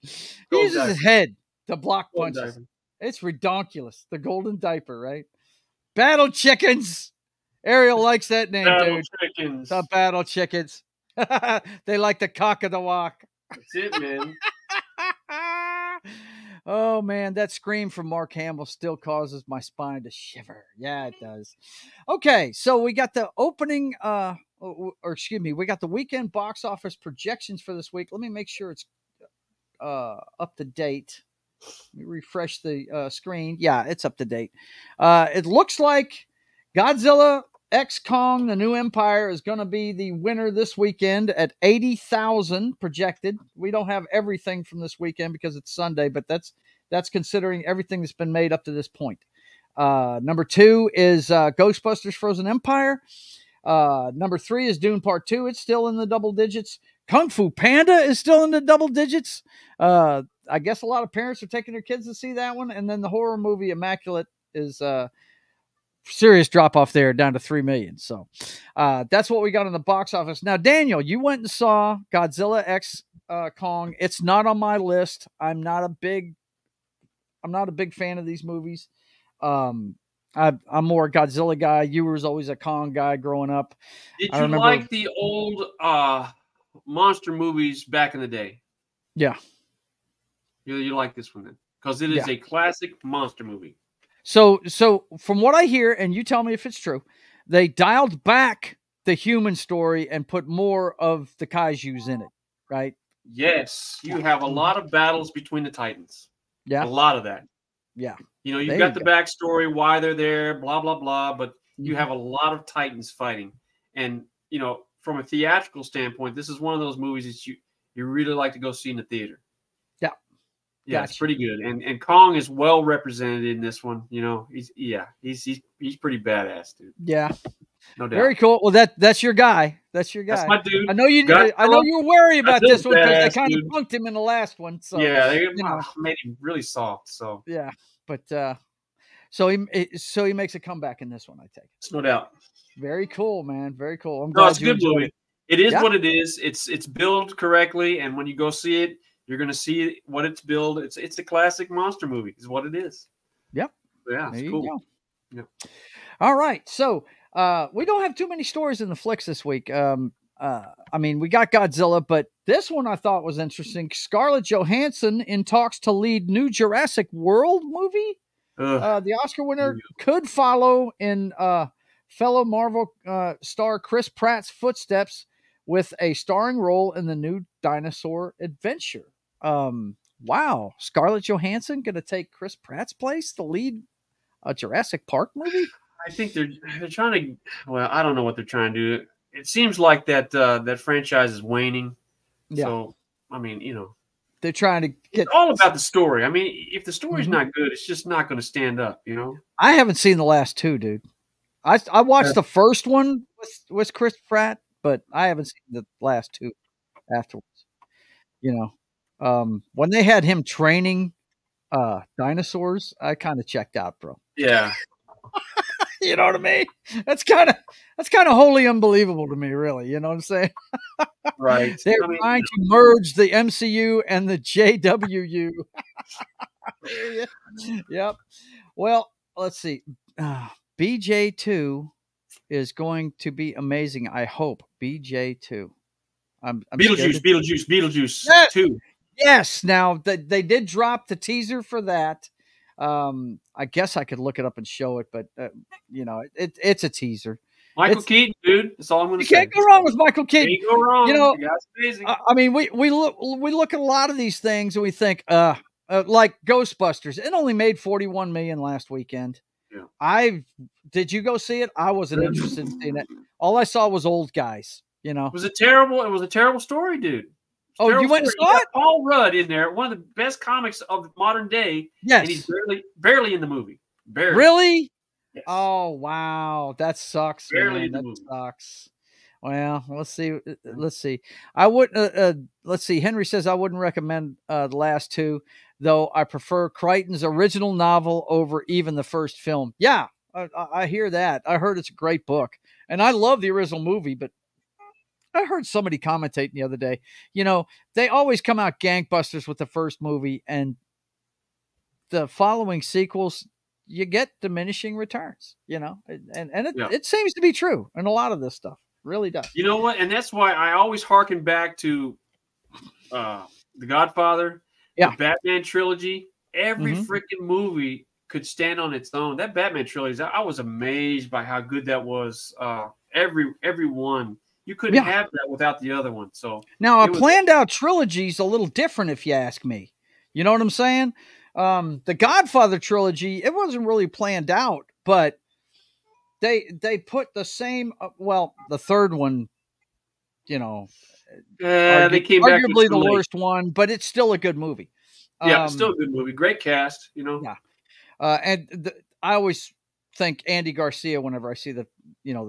He uses his head to block punches. It's redonkulous. The golden diaper, right? Battle Chickens. Ariel likes that name, dude. Chickens. The Battle Chickens. They like the cock of the walk. That's it, man. Oh, man, that scream from Mark Hamill still causes my spine to shiver. Yeah, it does. Okay, so we got the opening we got the weekend box office projections for this week. Let me make sure it's up to date. Let me refresh the screen. Yeah, it's up to date. It looks like Godzilla X Kong, the New Empire, is going to be the winner this weekend at 80,000 projected. We don't have everything from this weekend because it's Sunday, but that's considering everything that's been made up to this point. Number two is Ghostbusters Frozen Empire. Number three is Dune Part 2. It's still in the double digits. Kung Fu Panda is still in the double digits. I guess a lot of parents are taking their kids to see that one. And then the horror movie Immaculate is serious drop off there down to 3 million. So that's what we got in the box office. Now, Daniel, you went and saw Godzilla X Kong. It's not on my list. I'm not a big fan of these movies. I'm more a Godzilla guy. You were always a Kong guy growing up. Did you like the old monster movies back in the day? Yeah. You like this one then? Because it is a classic monster movie. So from what I hear, and you tell me if it's true, they dialed back the human story and put more of the kaijus in it, right? Yes. You have a lot of battles between the Titans. Yeah. A lot of that. Yeah. You know, you've got the backstory, why they're there, blah, blah, blah. But you have a lot of Titans fighting. And, you know, from a theatrical standpoint, this is one of those movies that you really like to go see in the theater. Yeah. Yeah, gotcha. It's pretty good. And Kong is well represented in this one. You know, he's pretty badass, dude. Yeah. No doubt. Very cool. Well, that's your guy. That's your guy. That's my dude. I know you. I know you worry about this one because they kind of punked him in the last one. So yeah, they made him really soft. So yeah, but so he makes a comeback in this one, I take it. No doubt. Very cool, man. Very cool. I'm glad it's a good movie. It is what it is. It's billed correctly, and when you go see it, you're going to see what it's billed. It's a classic monster movie, is what it is. Yep. Yeah. It's cool. Yep. All right. So. We don't have too many stories in the flicks this week. I mean, we got Godzilla, but this one I thought was interesting. Scarlett Johansson in talks to lead new Jurassic World movie. The Oscar winner could follow in fellow Marvel star Chris Pratt's footsteps with a starring role in the new dinosaur adventure. Wow. Scarlett Johansson going to take Chris Pratt's place to lead a Jurassic Park movie? I think they're trying to. Well, I don't know what they're trying to do. It seems like that that franchise is waning. Yeah. So I mean, you know, they're trying to get it's all about the story. I mean, if the story's not good, it's just not going to stand up. You know. I haven't seen the last two, dude. I watched the first one with Chris Pratt, but I haven't seen the last two afterwards. You know, when they had him training dinosaurs, I kind of checked out, bro. Yeah. You know what I mean? That's kind of wholly unbelievable to me, really. You know what I'm saying? Right. They're trying to merge the MCU and the JWU. Yep. Well, let's see. BJ2 is going to be amazing. I hope BJ2. I'm Beetlejuice. Yes. 2. Yes. Now they did drop the teaser for that. I guess I could look it up and show it, but you know, it's a teaser. Michael Keaton, dude. That's all I'm going to say. You can't go wrong with Michael Keaton. You can't go wrong. You know, amazing. I mean, we look at a lot of these things and we think, like Ghostbusters. It only made $41 million last weekend. Yeah. Did you go see it? I wasn't interested in seeing it. All I saw was old guys. You know, it was a terrible story, dude. Oh, you went and saw it? Paul Rudd in there, one of the best comics of modern day. Yes. And he's barely in the movie. Barely. Really? Yes. Oh, wow. That sucks. Barely in the movie. Sucks. Well, let's see. Let's see. I would. Let's see. Henry says I wouldn't recommend the last two, though. I prefer Crichton's original novel over even the first film. Yeah, I hear that. I heard it's a great book, and I love the original movie, but. I heard somebody commentating the other day, you know, they always come out gangbusters with the first movie and the following sequels, you get diminishing returns, you know, and it seems to be true in a lot of this stuff, really does. You know what? And that's why I always harken back to The Godfather, the Batman trilogy. Every freaking movie could stand on its own. That Batman trilogy, I was amazed by how good that was. Every one. You couldn't have that without the other one. So now a planned-out trilogy is a little different, if you ask me. You know what I'm saying? The Godfather trilogy, it wasn't really planned out, but they put the same. Well, the third one, you know, they came back arguably the worst one, but it's still a good movie. Yeah, it's still a good movie. Great cast, you know. Yeah, I always think Andy Garcia whenever I see the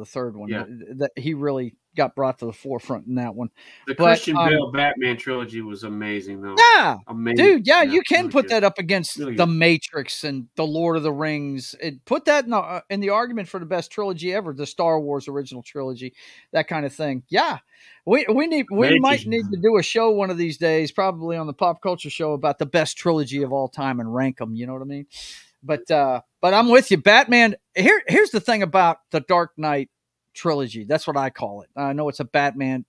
third one. Yeah. That he really got brought to the forefront in that one. The Christian Bale Batman trilogy was amazing, though. Yeah, amazing. Dude. Yeah, you can really put that up against really the Matrix and the Lord of the Rings. It put that in the argument for the best trilogy ever, the Star Wars original trilogy, that kind of thing. Yeah, we might need to do a show one of these days, probably on the Pop Culture Show, about the best trilogy of all time and rank them. You know what I mean? But I'm with you, Batman. Here's the thing about the Dark Knight trilogy. That's what I call it. I know it's a Batman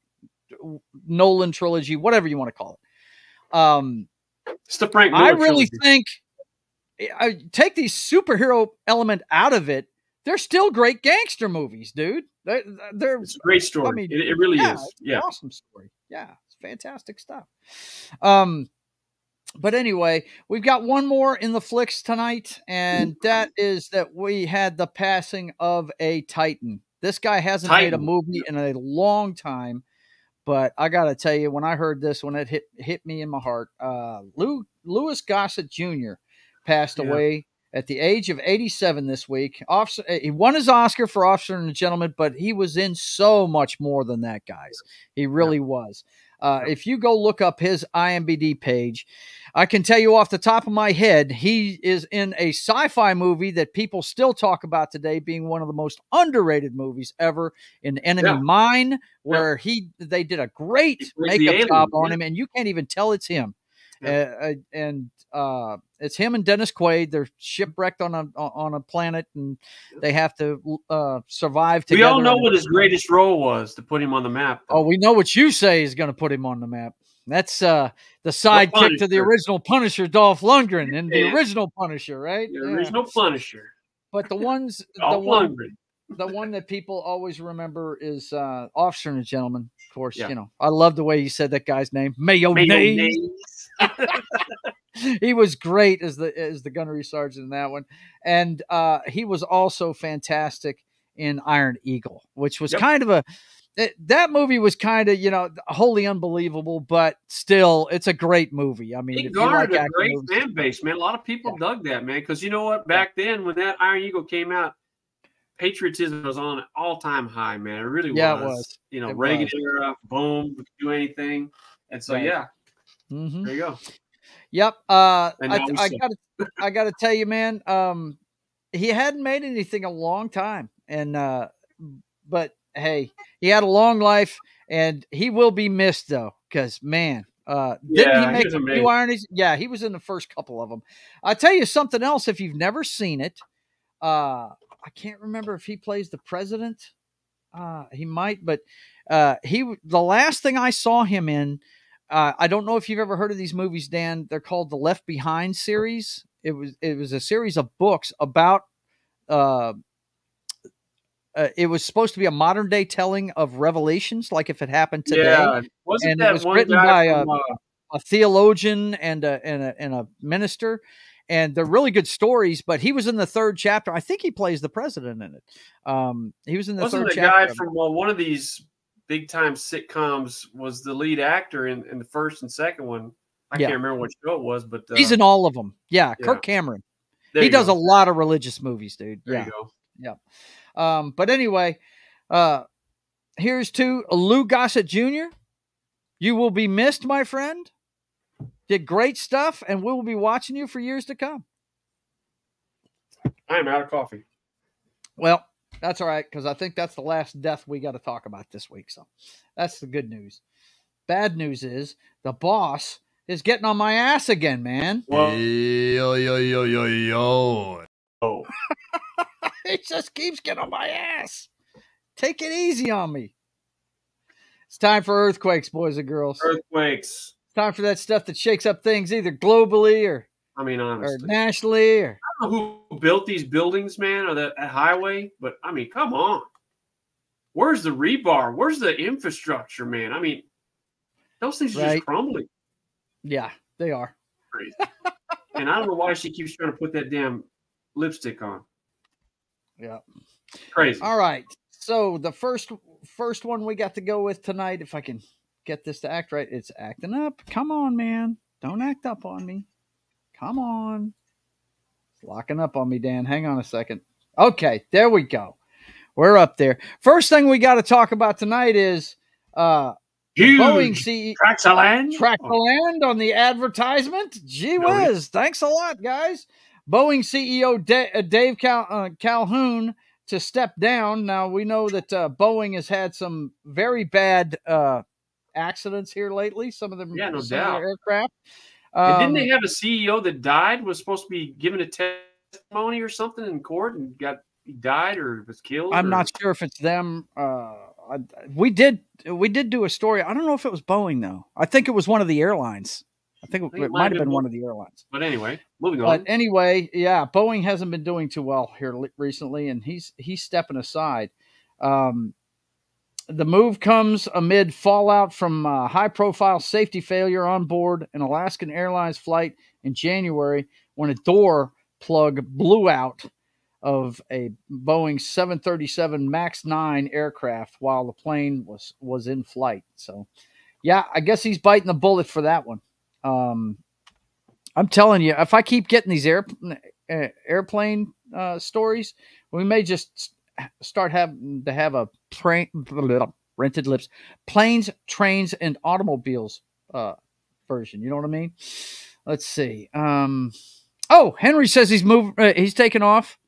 Nolan trilogy, whatever you want to call it. It's the Frank Miller I take these superhero element out of it. They're still great gangster movies, dude. It's a great story. I mean, it really is. It's an awesome story. Yeah, it's fantastic stuff. But anyway, we've got one more in the flicks tonight, and that is that we had the passing of a Titan. This guy hasn't made a movie in a long time, but I got to tell you, when I heard this, when it hit me in my heart, Lou Louis Gossett Jr. passed away at the age of 87 this week. Officer, he won his Oscar for Officer and a Gentleman, but he was in so much more than that, guys. He really was. If you go look up his IMDb page, I can tell you off the top of my head, he is in a sci-fi movie that people still talk about today being one of the most underrated movies ever, in Enemy Mine, where they did a great makeup job on him, and you can't even tell it's him. And it's him and Dennis Quaid. They're shipwrecked on a planet, and they have to survive together. We all know what his greatest role was to put him on the map. Though. Oh, we know what you say is going to put him on the map. That's the sidekick to the original Punisher, Dolph Lundgren, and the original Punisher, right? The original Punisher. But the one that people always remember is Officer and a Gentleman. Of course, you know, I love the way you said that guy's name, Mayonnaise. He was great as the gunnery sergeant in that one, and he was also fantastic in Iron Eagle, which was kind of that movie was kind of, you know, wholly unbelievable, but still, it's a great movie. I mean, it garnered a great fan base, man. A lot of people dug that, man, because you know what? Back then, when that Iron Eagle came out, patriotism was on an all-time high, man. It really was. It was. You know, Reagan era, boom, we could do anything, and so there you go. Yep. I gotta tell you, man, he hadn't made anything a long time, and but hey, he had a long life, and he will be missed though, because man, didn't he make a few ironies? Yeah, he was in the first couple of them. I tell you something else, if you've never seen it, I can't remember if he plays the president. He might, but the last thing I saw him in. I don't know if you've ever heard of these movies, Dan. They're called the Left Behind series. It was a series of books about it was supposed to be a modern day telling of Revelations, like if it happened today. Yeah. It was written by a theologian and a minister, and they're really good stories. But he was in the third chapter. I think he plays the president in it. He was in the third chapter. Wasn't the guy from one of these big-time sitcoms was the lead actor in the first and second one. I can't remember what show it was, but... he's in all of them. Yeah. Kirk Cameron. He does a lot of religious movies, dude. There you go. Yeah. But anyway, here's to Lou Gossett Jr. You will be missed, my friend. Did great stuff, and we will be watching you for years to come. I am out of coffee. Well... That's all right, because I think that's the last death we got to talk about this week. So that's the good news. Bad news is the boss is getting on my ass again, man. Whoa. Yo. Oh. He just keeps getting on my ass. Take it easy on me. It's time for earthquakes, boys and girls. Earthquakes. It's time for that stuff that shakes up things either globally or nationally, or I don't know who built these buildings, man, or that highway, but I mean, come on. Where's the rebar? Where's the infrastructure, man? I mean, those things are just crumbling. Yeah, they are. Crazy. And I don't know why she keeps trying to put that damn lipstick on. Yeah. Crazy. All right. So the first one we got to go with tonight, if I can get this to act right, it's acting up. Come on, man. Don't act up on me. Come on. It's locking up on me, Dan. Hang on a second. Okay, there we go. We're up there. First thing we got to talk about tonight is Boeing CEO. Tracks the land on the advertisement. Gee whiz. Thanks a lot, guys. Boeing CEO Dave Calhoun to step down. Now, we know that Boeing has had some very bad accidents here lately. Some of them their aircraft. And didn't they have a CEO that died, was supposed to be given a testimony or something in court and died or was killed? I'm not sure if it's them. We did do a story. I don't know if it was Boeing, though. I think it was one of the airlines. I think it might have been one of the airlines. But anyway, moving on. But anyway, yeah, Boeing hasn't been doing too well here recently, and he's stepping aside. The move comes amid fallout from high-profile safety failure on board an Alaskan Airlines flight in January when a door plug blew out of a Boeing 737 MAX 9 aircraft while the plane was in flight. So, yeah, I guess he's biting the bullet for that one. I'm telling you, if I keep getting these airplane stories, we may just start having to have a planes, trains, and automobiles version. You know what I mean? Let's see. Oh, Henry says he's moving. He's taking off.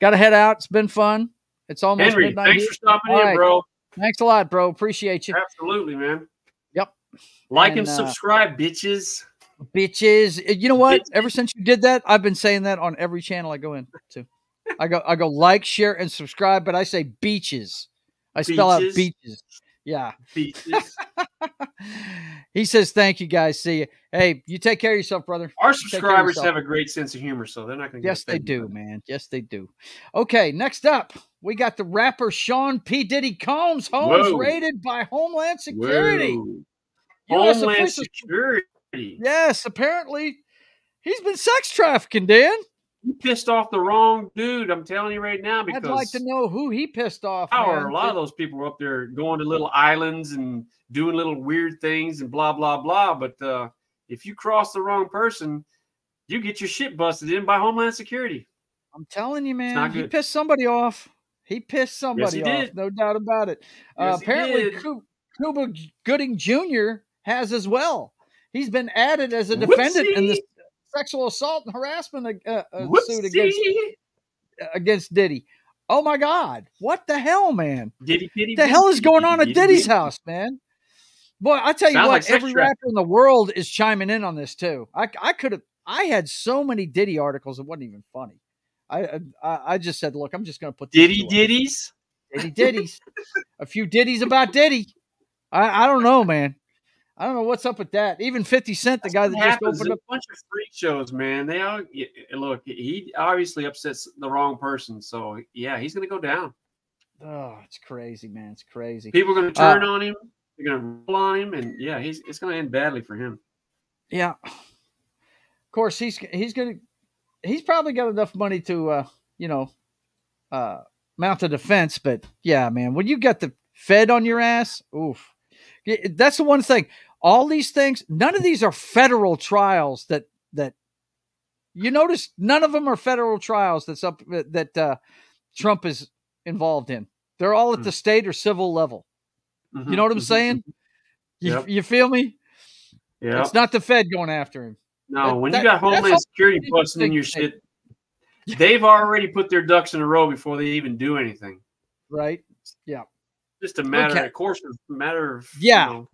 Got to head out. It's been fun. It's almost Henry, midnight. Thanks for stopping in, bro. Thanks a lot, bro. Appreciate you. Absolutely, man. Yep. Like and subscribe, bitches. You know what? Bitches. Ever since you did that, I've been saying that on every channel I go into. I go like, share, and subscribe, but I say beaches. Spell out beaches. Yeah. Beaches. He says, thank you, guys. See you. Hey, you take care of yourself, brother. Our subscribers have a great sense of humor, so they're not going to get offended. Yes, they do, man. Yes, they do. Okay, next up, we got the rapper Sean P. Diddy Combs. Homes raided by Homeland Security. Homeland Security. Yes, apparently he's been sex trafficking, Dan. You pissed off the wrong dude. I'm telling you right now. Because I'd like to know who he pissed off. A lot of those people were up there going to little islands and doing little weird things and blah, blah, blah. But if you cross the wrong person, you get your shit busted in by Homeland Security. I'm telling you, man. He pissed somebody off. He pissed somebody off. Did. No doubt about it. Yes, apparently, Cuba Gooding Jr. has as well. He's been added as a defendant in this sexual assault and harassment suit against Diddy. Oh my God! What the hell, man? What the hell is going on at Diddy's house, man? Boy, I tell you what, every rapper in the world is chiming in on this too. I had so many Diddy articles it wasn't even funny. I just said, look, I'm just going to put Diddy's, a few Diddy's about Diddy. I don't know, man. I don't know what's up with that. Even 50 Cent, the guy that just opened up a bunch of freak shows, man. They all look. He obviously upsets the wrong person, so yeah, he's going to go down. Oh, it's crazy, man. It's crazy. People are going to turn on him. They're going to roll on him, and yeah, it's going to end badly for him. Yeah, of course he's probably got enough money to mount a defense, but yeah, man, when you got the Fed on your ass, oof. That's the one thing. All these things, none of these are federal trials that you notice. None of them are federal trials that Trump is involved in. They're all at the state or civil level. You know what I'm saying? You feel me? Yeah. It's not the Fed going after him. No, when you got Homeland Security busting in your shit, they've already put their ducks in a row before they even do anything. Right? Yeah. Just a matter of course, a matter of who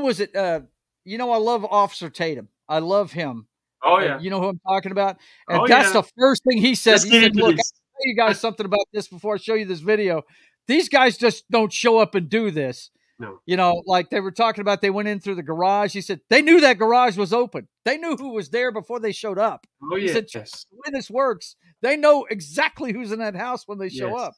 was it? I love Officer Tatum. I love him. Oh yeah, you know who I'm talking about. And that's the first thing he said. He said, "Look, I'll tell you guys something about this before I show you this video. These guys just don't show up and do this. No, like they were talking about. They went in through the garage. He said they knew that garage was open. They knew who was there before they showed up. Oh yeah, he said, the way this works." They know exactly who's in that house when they show up.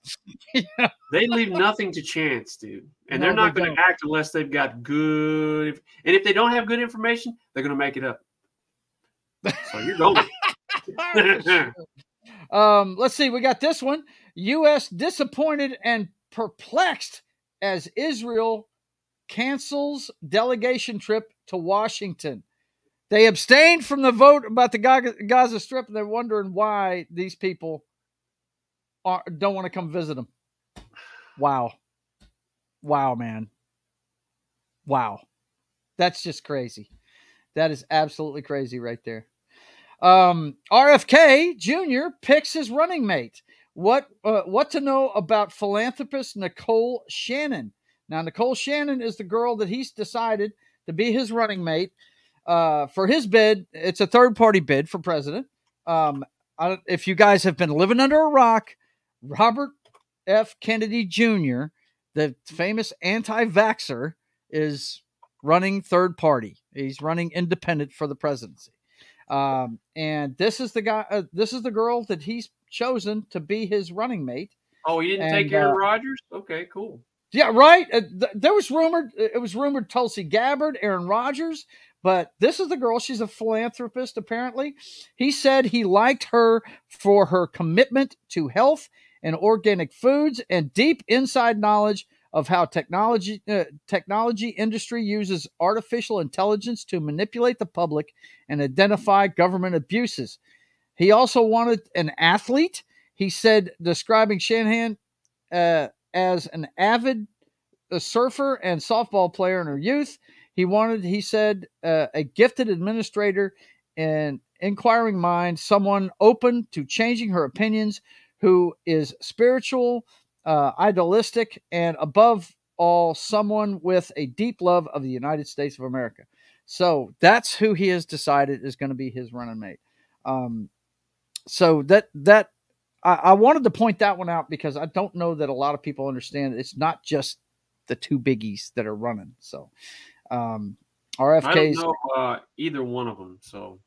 Yeah. They leave nothing to chance, dude. And they're not going to act unless they've got good. And if they don't have good information, they're going to make it up. So you're going. Let's see. We got this one. U.S. disappointed and perplexed as Israel cancels delegation trip to Washington. They abstained from the vote about the Gaza Strip, and they're wondering why these people don't want to come visit them. Wow. Wow, man. Wow. That's just crazy. That is absolutely crazy right there. RFK Jr. picks his running mate. What to know about philanthropist Nicole Shannon? Now, Nicole Shannon is the girl that he's decided to be his running mate. For his bid, it's a third-party bid for president. If you guys have been living under a rock, Robert F. Kennedy Jr., the famous anti-vaxxer, is running third party. He's running independent for the presidency. And this is the guy. This is the girl that he's chosen to be his running mate. Oh, he didn't take Aaron Rodgers? Okay, cool. Yeah, right. It was rumored Tulsi Gabbard, Aaron Rodgers. But this is the girl. She's a philanthropist, apparently. He said he liked her for her commitment to health and organic foods and deep inside knowledge of how technology industry uses artificial intelligence to manipulate the public and identify government abuses. He also wanted an athlete. He said, describing Shanahan as an avid surfer and softball player in her youth. He wanted, he said, a gifted administrator and inquiring mind, someone open to changing her opinions, who is spiritual, idealistic, and above all, someone with a deep love of the United States of America. So that's who he has decided is going to be his running mate. So I wanted to point that one out because I don't know that a lot of people understand it's not just the two biggies that are running. So RFK's. I don't know either one of them. So.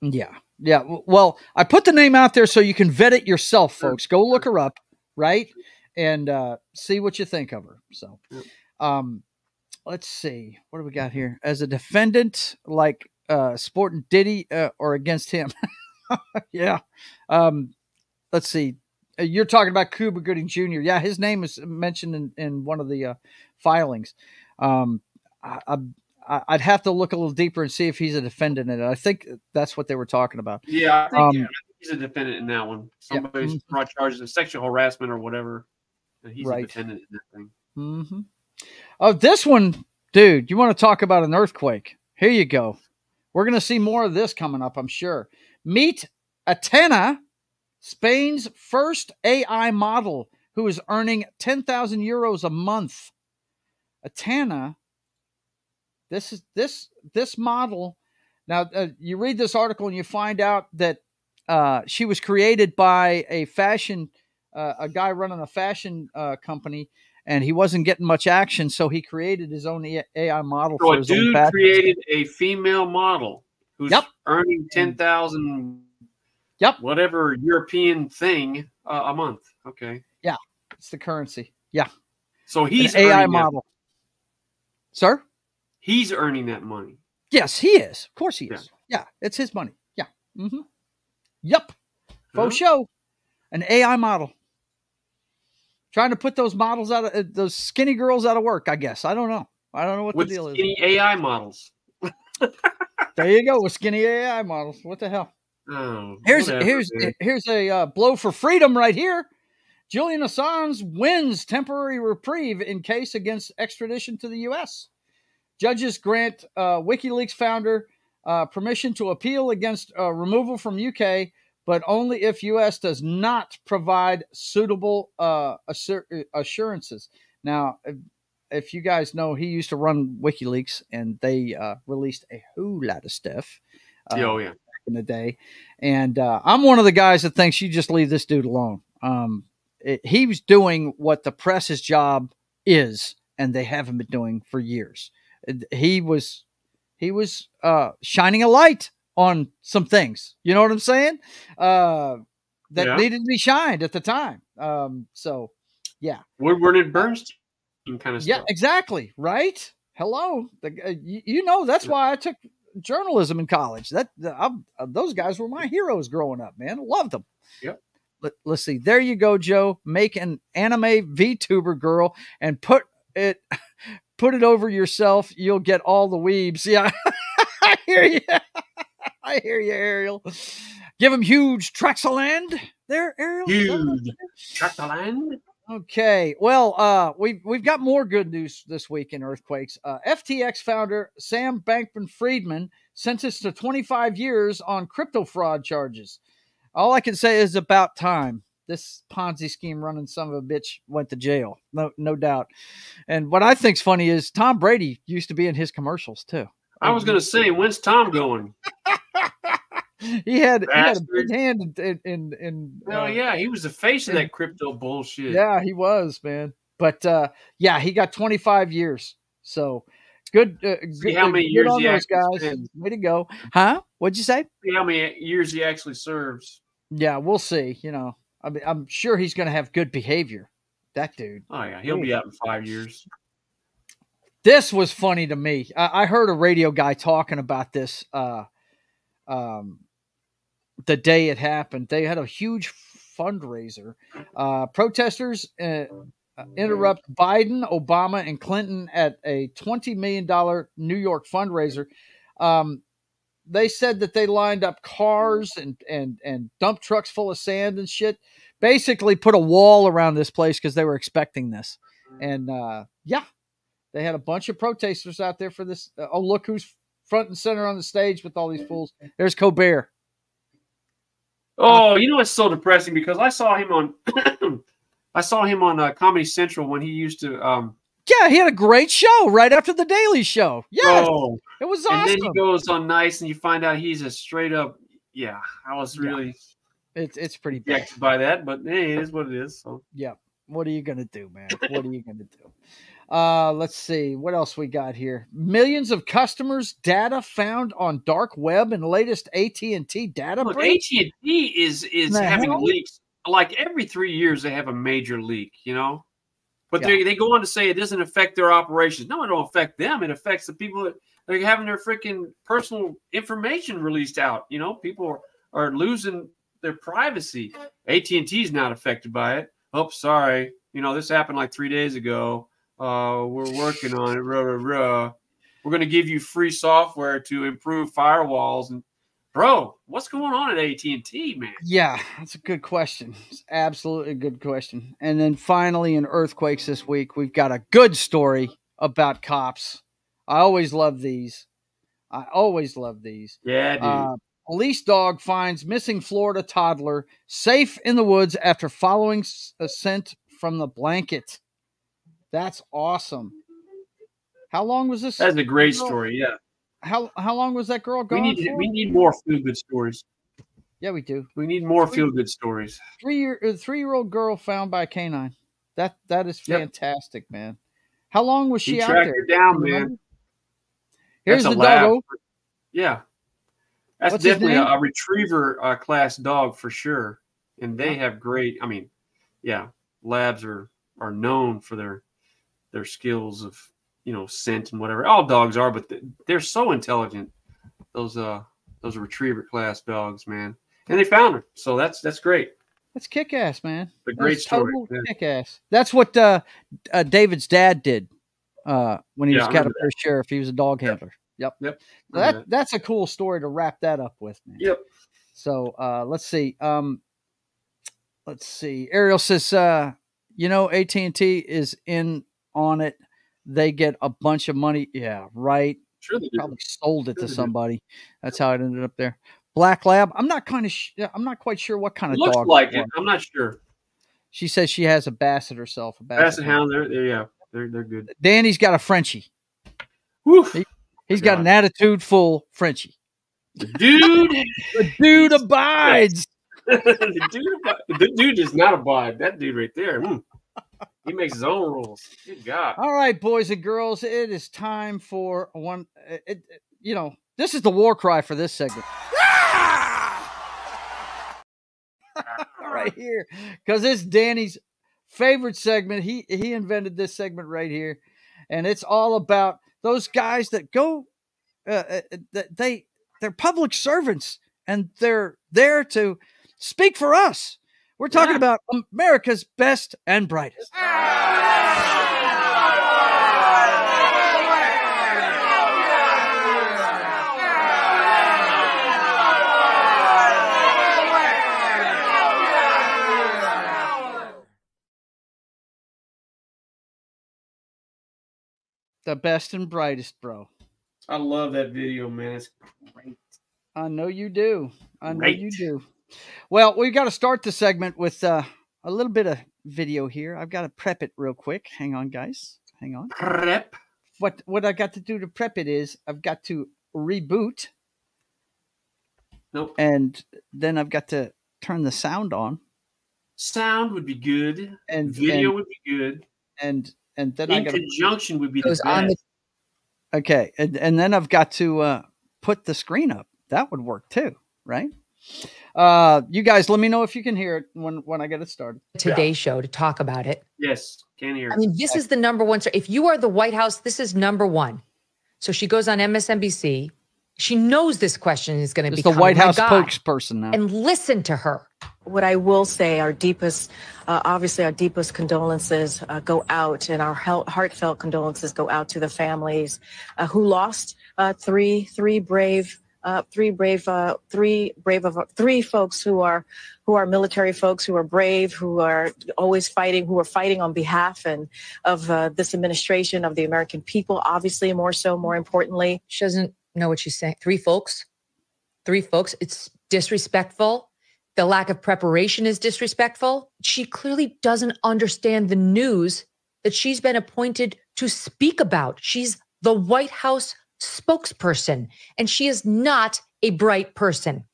Yeah. Yeah. Well, I put the name out there so you can vet it yourself, folks. Go look her up. Right. And see what you think of her. So let's see. What do we got here? As a defendant, like Sporting Diddy or against him. Yeah. Let's see. You're talking about Cuba Gooding Jr. Yeah. His name is mentioned in one of the filings. I'd have to look a little deeper and see if he's a defendant in it. I think that's what they were talking about. Yeah, I think he's a defendant in that one. Somebody's brought charges of sexual harassment or whatever, and he's a defendant in that thing. Mm-hmm. Oh, this one, dude, you want to talk about an earthquake? Here you go. We're going to see more of this coming up, I'm sure. Meet Atena, Spain's first AI model, who is earning 10,000 euros a month. Atena... This model. Now you read this article and you find out that she was created by a fashion, a guy running a fashion company, and he wasn't getting much action, so he created his own AI model. So for his own badges. Created a female model who's earning 10,000, whatever European thing a month. Okay, yeah, it's the currency. Yeah, so he's an AI model, sir. He's earning that money. Yes, he is. Of course he is. Yeah, it's his money. Yeah. Mm-hmm. Yep. Faux show. An AI model. Trying to put those models out of those skinny girls out of work, I guess. I don't know. I don't know what the deal is. Skinny AI models. There you go. With skinny AI models. What the hell? Oh, here's a blow for freedom right here. Julian Assange wins temporary reprieve in case against extradition to the U.S. Judges grant WikiLeaks founder permission to appeal against removal from UK, but only if U.S. does not provide suitable assurances. Now, if you guys know, he used to run WikiLeaks, and they released a whole lot of stuff back in the day. And I'm one of the guys that thinks you just leave this dude alone. He was doing what the press's job is, and they haven't been doing for years. He was shining a light on some things. You know what I'm saying? That needed to be shined at the time. So, yeah. Woodward and Bernstein kind of stuff. Yeah, exactly. Right? Hello. You know, that's why I took journalism in college. Those guys were my heroes growing up, man. Loved them. Yep. Let's see. There you go, Joe. Make an anime VTuber girl and put it over yourself. You'll get all the weebs. Yeah. I hear you. I hear you, Ariel. Give them huge tracts of land there, Ariel. Huge tracts of land. Okay. Well, we've got more good news this week in earthquakes. FTX founder Sam Bankman-Friedman sentenced to 25 years on crypto fraud charges. All I can say is about time. This Ponzi scheme running son of a bitch went to jail. No doubt. And what I think's funny is Tom Brady used to be in his commercials too. I was going to say, when's Tom going? he had a big hand in he was the face of that crypto bullshit. Yeah, he was, man. But he got 25 years. So good. See how many years he actually serves. Way to go. Huh? What'd you say? See how many years he actually serves. Yeah, we'll see, you know. I mean, I'm sure he's going to have good behavior. That dude. Oh, yeah. He'll be out in 5 years. This was funny to me. I heard a radio guy talking about this the day it happened. They had a huge fundraiser. Protesters interrupt Biden, Obama, and Clinton at a $20 million New York fundraiser. They said that they lined up cars and dump trucks full of sand and shit. Basically put a wall around this place because they were expecting this. And, yeah, they had a bunch of protesters out there for this. Oh, look who's front and center on the stage with all these fools. There's Colbert. Oh, you know, it's so depressing because I saw him on I saw him on Comedy Central when he used to yeah, he had a great show right after the Daily Show. Yeah, oh, it was awesome. And then he goes on Nice, and you find out he's a straight up. Yeah, I was really it's pretty bad by that, but hey, it is what it is. So yeah, what are you gonna do, man? What are you gonna do? Let's see what else we got here. Millions of customers' data found on dark web and latest AT&T data breach. AT&T is having leaks like every 3 years. They have a major leak, you know. But they go on to say it doesn't affect their operations. No, it don't affect them. It affects the people that are having their freaking personal information released out. You know, people are losing their privacy. AT&T is not affected by it. Oh, sorry. You know, this happened like 3 days ago. We're working on it. We're going to give you free software to improve firewalls. And bro, what's going on at AT&T, man? Yeah, that's a good question. It's absolutely a good question. And then finally, in earthquakes this week, we've got a good story about cops. I always love these. Yeah, dude. Police dog finds missing Florida toddler safe in the woods after following a scent from the blanket. That's awesome. How long was this? That's a great story. Yeah. How long was that girl gone? We need more feel good stories. Yeah, we do. We need more feel good stories. Three-year-old girl found by a canine. That is fantastic, man. How long was she out there? He tracked her down, man. Here's the dog. Yeah, that's definitely a retriever class dog for sure. And they have great. I mean, yeah, labs are known for their skills of, you know, scent and whatever. All dogs are, but they're so intelligent. Those retriever class dogs, man. And they found her, so that's great. That's kick ass, man. It's a great story. Kick ass. That's what David's dad did when he was Caterpillar sheriff. He was a dog handler. Yep. So that's a cool story to wrap that up with, man. Yep. So let's see. Ariel says, you know, AT&T is in on it. They get a bunch of money. Yeah, right. Sure they probably sold it to somebody. That's how it ended up there. Black Lab. I'm not quite sure what kind of dog. Looks like it. I'm not sure. She says she has a Basset herself. A Basset hound. They're good. Danny's got a Frenchie. Woof. He's got an attitude full Frenchie. The dude abides. The dude does not abide. That dude right there. He makes his own rules. Good God. All right, boys and girls, it is time for one. You know, this is the war cry for this segment. Right here. Because it's Danny's favorite segment. He invented this segment right here. And it's all about those guys that go, they're public servants and they're there to speak for us. We're talking about America's best and brightest. The best and brightest, bro. I love that video, man. It's great. I know you do. You do. Well, we've got to start the segment with a little bit of video here. I've got to prep it real quick. Hang on, guys. Hang on. Prep. What I got to do to prep it is I've got to reboot. Nope. And then I've got to turn the sound on. Sound would be good. And video would be good. And then conjunction would be the best. Okay. And then I've got to put the screen up. That would work too, right? You guys, let me know if you can hear it when I get it started. Today's show to talk about it. Yes, can hear it. I mean, this is the number one. If you are the White House, this is number one. So she goes on MSNBC She knows this question is going to be the White House spokesperson now. And listen to her. What I will say, our deepest, obviously our deepest condolences go out, and our heartfelt condolences go out to the families who lost three folks who are military folks, who are brave, who are always fighting, who are fighting on behalf and of this administration, of the American people. Obviously, more importantly, she doesn't know what she's saying. Three folks. It's disrespectful. The lack of preparation is disrespectful. She clearly doesn't understand the news that she's been appointed to speak about. She's the White House spokesperson, and she is not a bright person.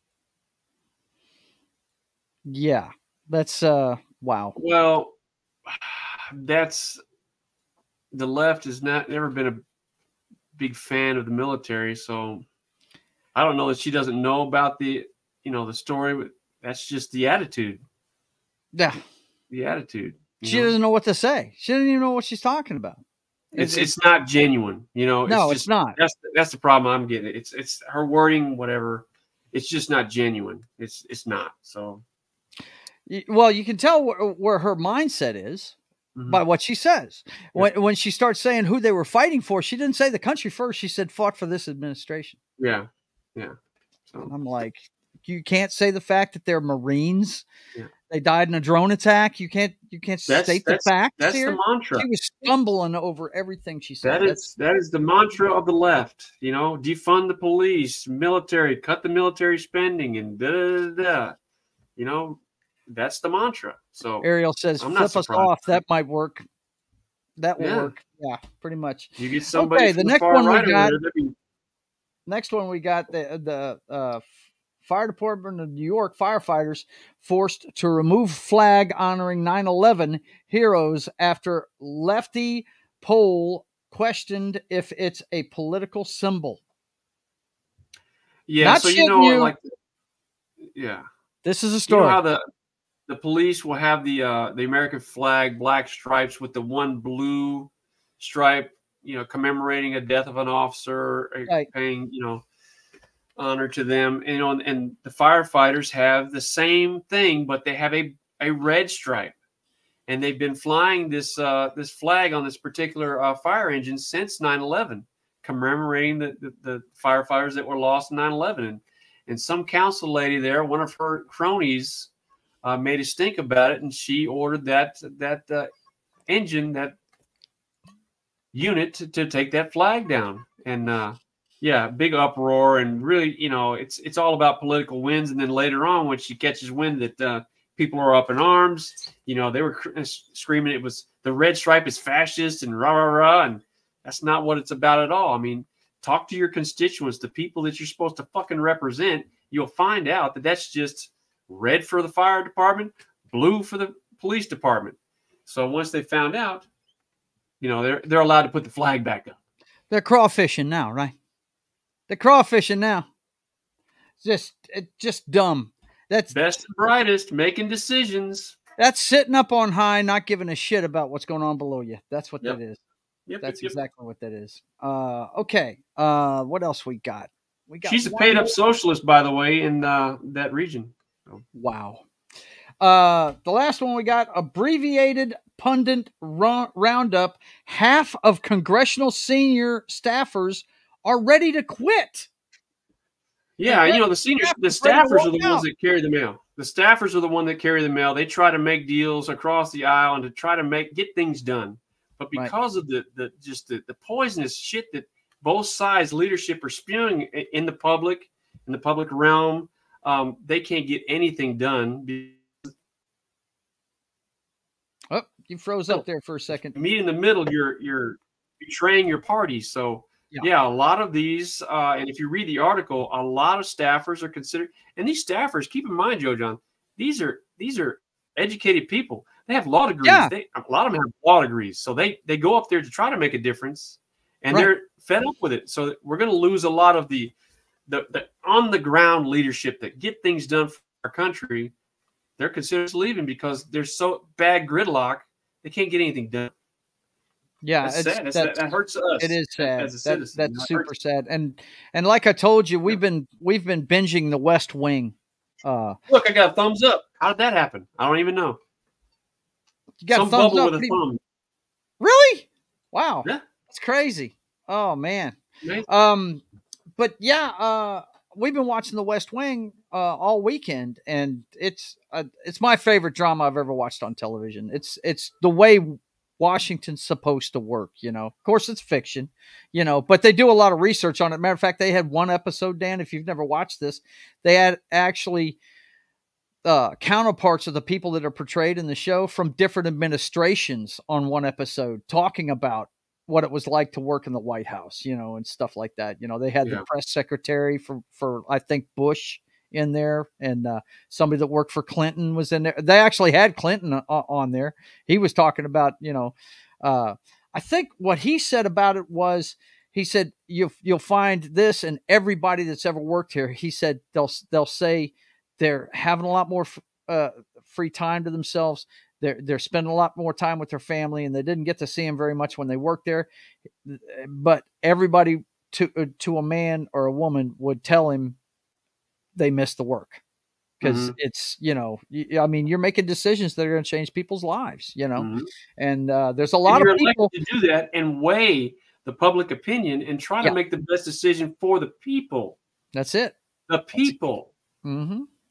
Yeah, that's wow. Well, that's the left has never been a big fan of the military, so I don't know that she doesn't know about the story, but that's just the attitude. Yeah, the attitude. She doesn't know what to say. She doesn't even know what she's talking about. It's not genuine, No, it's not. That's the problem I'm getting. It's her wording, whatever. It's just not genuine. It's not. So, well, you can tell where her mindset is by what she says. Yeah. When she starts saying who they were fighting for, she didn't say the country first. She said fought for this administration. Yeah, yeah. So I'm like, you can't say the fact that they're Marines. Yeah. They died in a drone attack. You can't state the facts. That's here. The mantra. She was stumbling over everything she said. That is the mantra of the left. Defund the police, military, cut the military spending, and da. That's the mantra. So Ariel says, "Flip us off." That might work. That will work. Yeah, pretty much. You get somebody. Okay, next one we got the Fire Department of New York firefighters forced to remove flag honoring 9/11 heroes after lefty poll questioned if it's a political symbol. Yeah, not so this is a story. You know how the police will have the American flag, black stripes with the one blue stripe, commemorating a death of an officer, paying, honor to them, and the firefighters have the same thing, but they have a red stripe, and they've been flying this flag on this particular fire engine since 9/11, commemorating the firefighters that were lost in 9/11. And some council lady there, one of her cronies, made a stink about it, and she ordered that engine, that unit, to take that flag down, and yeah, big uproar, and really, it's all about political wins. And then later on, when she catches wind that people are up in arms, they were screaming it was the red stripe is fascist and rah rah rah, and that's not what it's about at all. I mean, talk to your constituents, the people that you're supposed to fucking represent. You'll find out that that's just red for the fire department, blue for the police department. So once they found out, they're allowed to put the flag back up. They're crawfishing now, right? They're crawfishing now. Just dumb. That's best and brightest making decisions. That's sitting up on high, not giving a shit about what's going on below you. That's what that is. Yep, that's exactly what that is. Okay. What else we got? She's a paid-up socialist, by the way, in that region. Oh. Wow. The last one we got, abbreviated pundit roundup. Half of congressional senior staffers are ready to quit. Yeah, the staffers are the ones that carry the mail. The staffers are the ones that carry the mail. They try to make deals across the aisle and to try to get things done. But because of the poisonous shit that both sides' leadership are spewing in the public realm, they can't get anything done. Oh, you froze up there for a second. Meet in the middle, you're betraying your party, so. Yeah, a lot of these, and if you read the article, a lot of staffers are considered. And these staffers, keep in mind, Joe John, these are educated people. They have law degrees. Yeah. A lot of them have law degrees, so they go up there to try to make a difference, and they're fed up with it. So we're going to lose a lot of the on the ground leadership that get things done for our country. They're considered leaving because they're so bad gridlock. They can't get anything done. Yeah, that hurts us. It is sad. As a citizen, that's super sad. And like I told you, we've been binging The West Wing. Look, I got a thumbs up. How did that happen? I don't even know. You got some thumbs up with a thumb. Really? Wow. Yeah. That's crazy. Oh man. Amazing. But yeah, we've been watching The West Wing all weekend, and it's my favorite drama I've ever watched on television. It's the way Washington's supposed to work, you know. Of course, it's fiction, you know, but they do a lot of research on it. Matter of fact, they had one episode, Dan, if you've never watched this, they had actually counterparts of the people that are portrayed in the show from different administrations on one episode talking about what it was like to work in the White House, you know, and stuff like that. You know, they had the press secretary for I think Bush in there, and somebody that worked for Clinton was in there. They actually had Clinton on there. He was talking about, you know, I think what he said about it was, he said, you'll find this in everybody that's ever worked here. He said, they'll say they're having a lot more free time to themselves. They're spending a lot more time with their family, and they didn't get to see him very much when they worked there. But everybody to a man or a woman would tell him they miss the work, because it's, you know, I mean, you're making decisions that are going to change people's lives, you know, and there's a lot of people to do that and weigh the public opinion and try to make the best decision for the people. That's it. The people.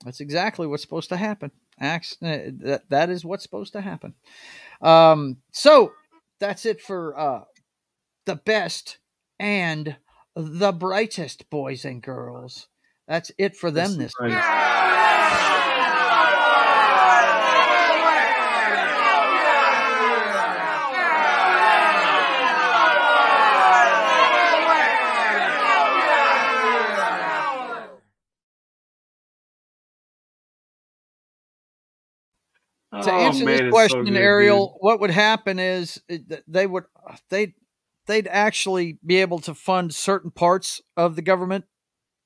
That's exactly what's supposed to happen. That is what's supposed to happen. So that's it for the best and the brightest, boys and girls. That's it for them this week. To answer this question, so good, Ariel, dude. What would happen is they'd actually be able to fund certain parts of the government,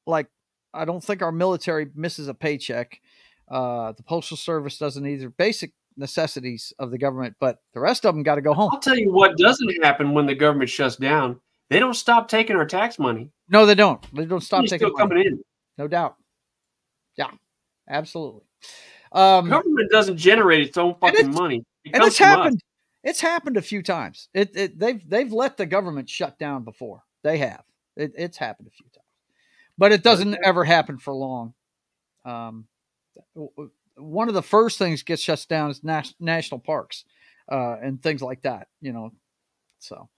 like, I don't think our military misses a paycheck. The Postal Service doesn't either. Basic necessities of the government, but the rest of them got to go home. I'll tell you what doesn't happen when the government shuts down. They don't stop taking our tax money. No, they don't. They don't stop taking it. Coming in. No doubt. Yeah, absolutely. Government doesn't generate its own fucking money. And it's happened. It's happened a few times. They've let the government shut down before. They have. It's happened a few times. But it doesn't ever happen for long. One of the first things that gets shut down is national parks and things like that, you know. So,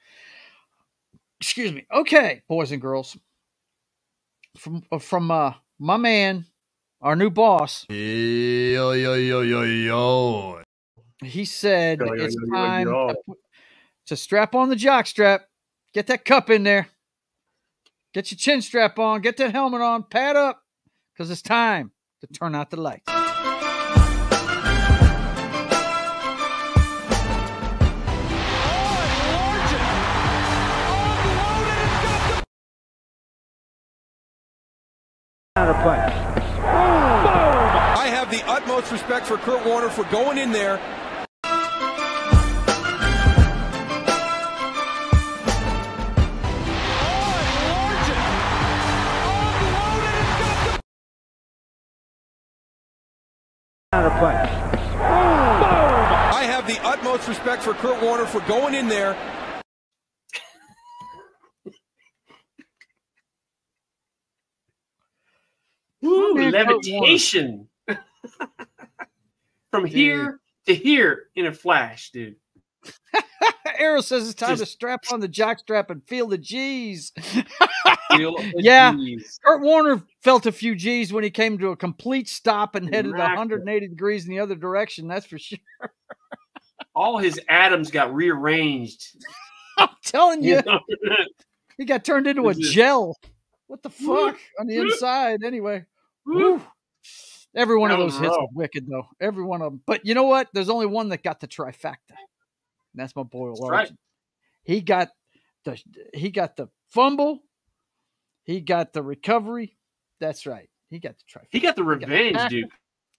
excuse me. Okay, boys and girls, from my man, our new boss. Yo yo yo yo yo. He said it's time to strap on the jock strap, get that cup in there. Get your chin strap on. Get that helmet on. Pad up, because it's time to turn out the lights. Oh, Unloaded and got the boom. I have the utmost respect for Kurt Warner for going in there. I have the utmost respect for Kurt Warner for going in there. Ooh, levitation. From here to here in a flash, dude. Arrow says it's time to strap on the jockstrap and feel the G's. Feel the G's. Kurt Warner felt a few G's when he came to a complete stop and headed 180 degrees in the other direction. That's for sure. All his atoms got rearranged. I'm telling you, he got turned into a gel. What the fuck on the inside? Anyway, every one of those hits was wicked, though. Every one of them. But you know what? There's only one that got the trifecta. And that's my boy. Right. He got the fumble. He got the recovery. That's right. He got the try. He got the revenge, dude.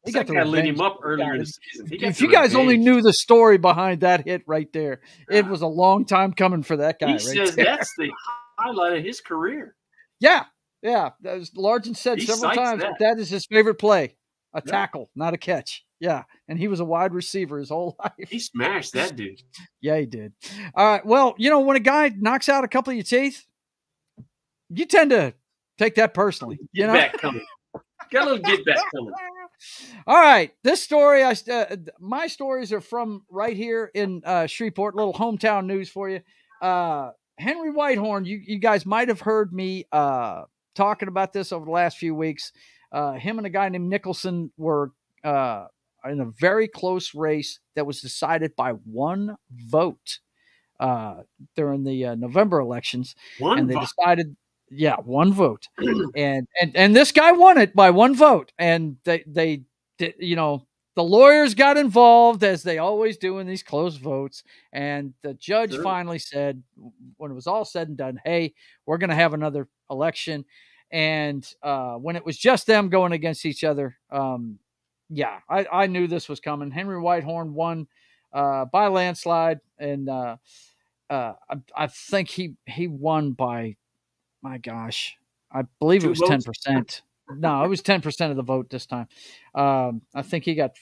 He got to lit him up earlier in the season. If you guys only knew the story behind that hit right there, it was a long time coming for that guy. He says that's the highlight of his career. Yeah, yeah. Largent said several times that is his favorite play. A tackle, not a catch. Yeah, and he was a wide receiver his whole life. He smashed that dude. Yeah, he did. All right, well, you know, when a guy knocks out a couple of your teeth, you tend to take that personally. Get back coming. Got a little get back coming. All right, this story, my stories are from right here in Shreveport, little hometown news for you. Henry Whitehorn, you guys might have heard me talking about this over the last few weeks. Him and a guy named Nicholson were in a very close race that was decided by one vote during the November elections. Decided, yeah, one vote. and this guy won it by one vote. And they you know, the lawyers got involved as they always do in these closed votes. And the judge finally said, when it was all said and done, hey, we're going to have another election. And when it was just them going against each other, yeah, I knew this was coming. Henry Whitehorn won by landslide, and I think he won by, my gosh, I believe it was 10%. No, it was 10% of the vote this time. I think he got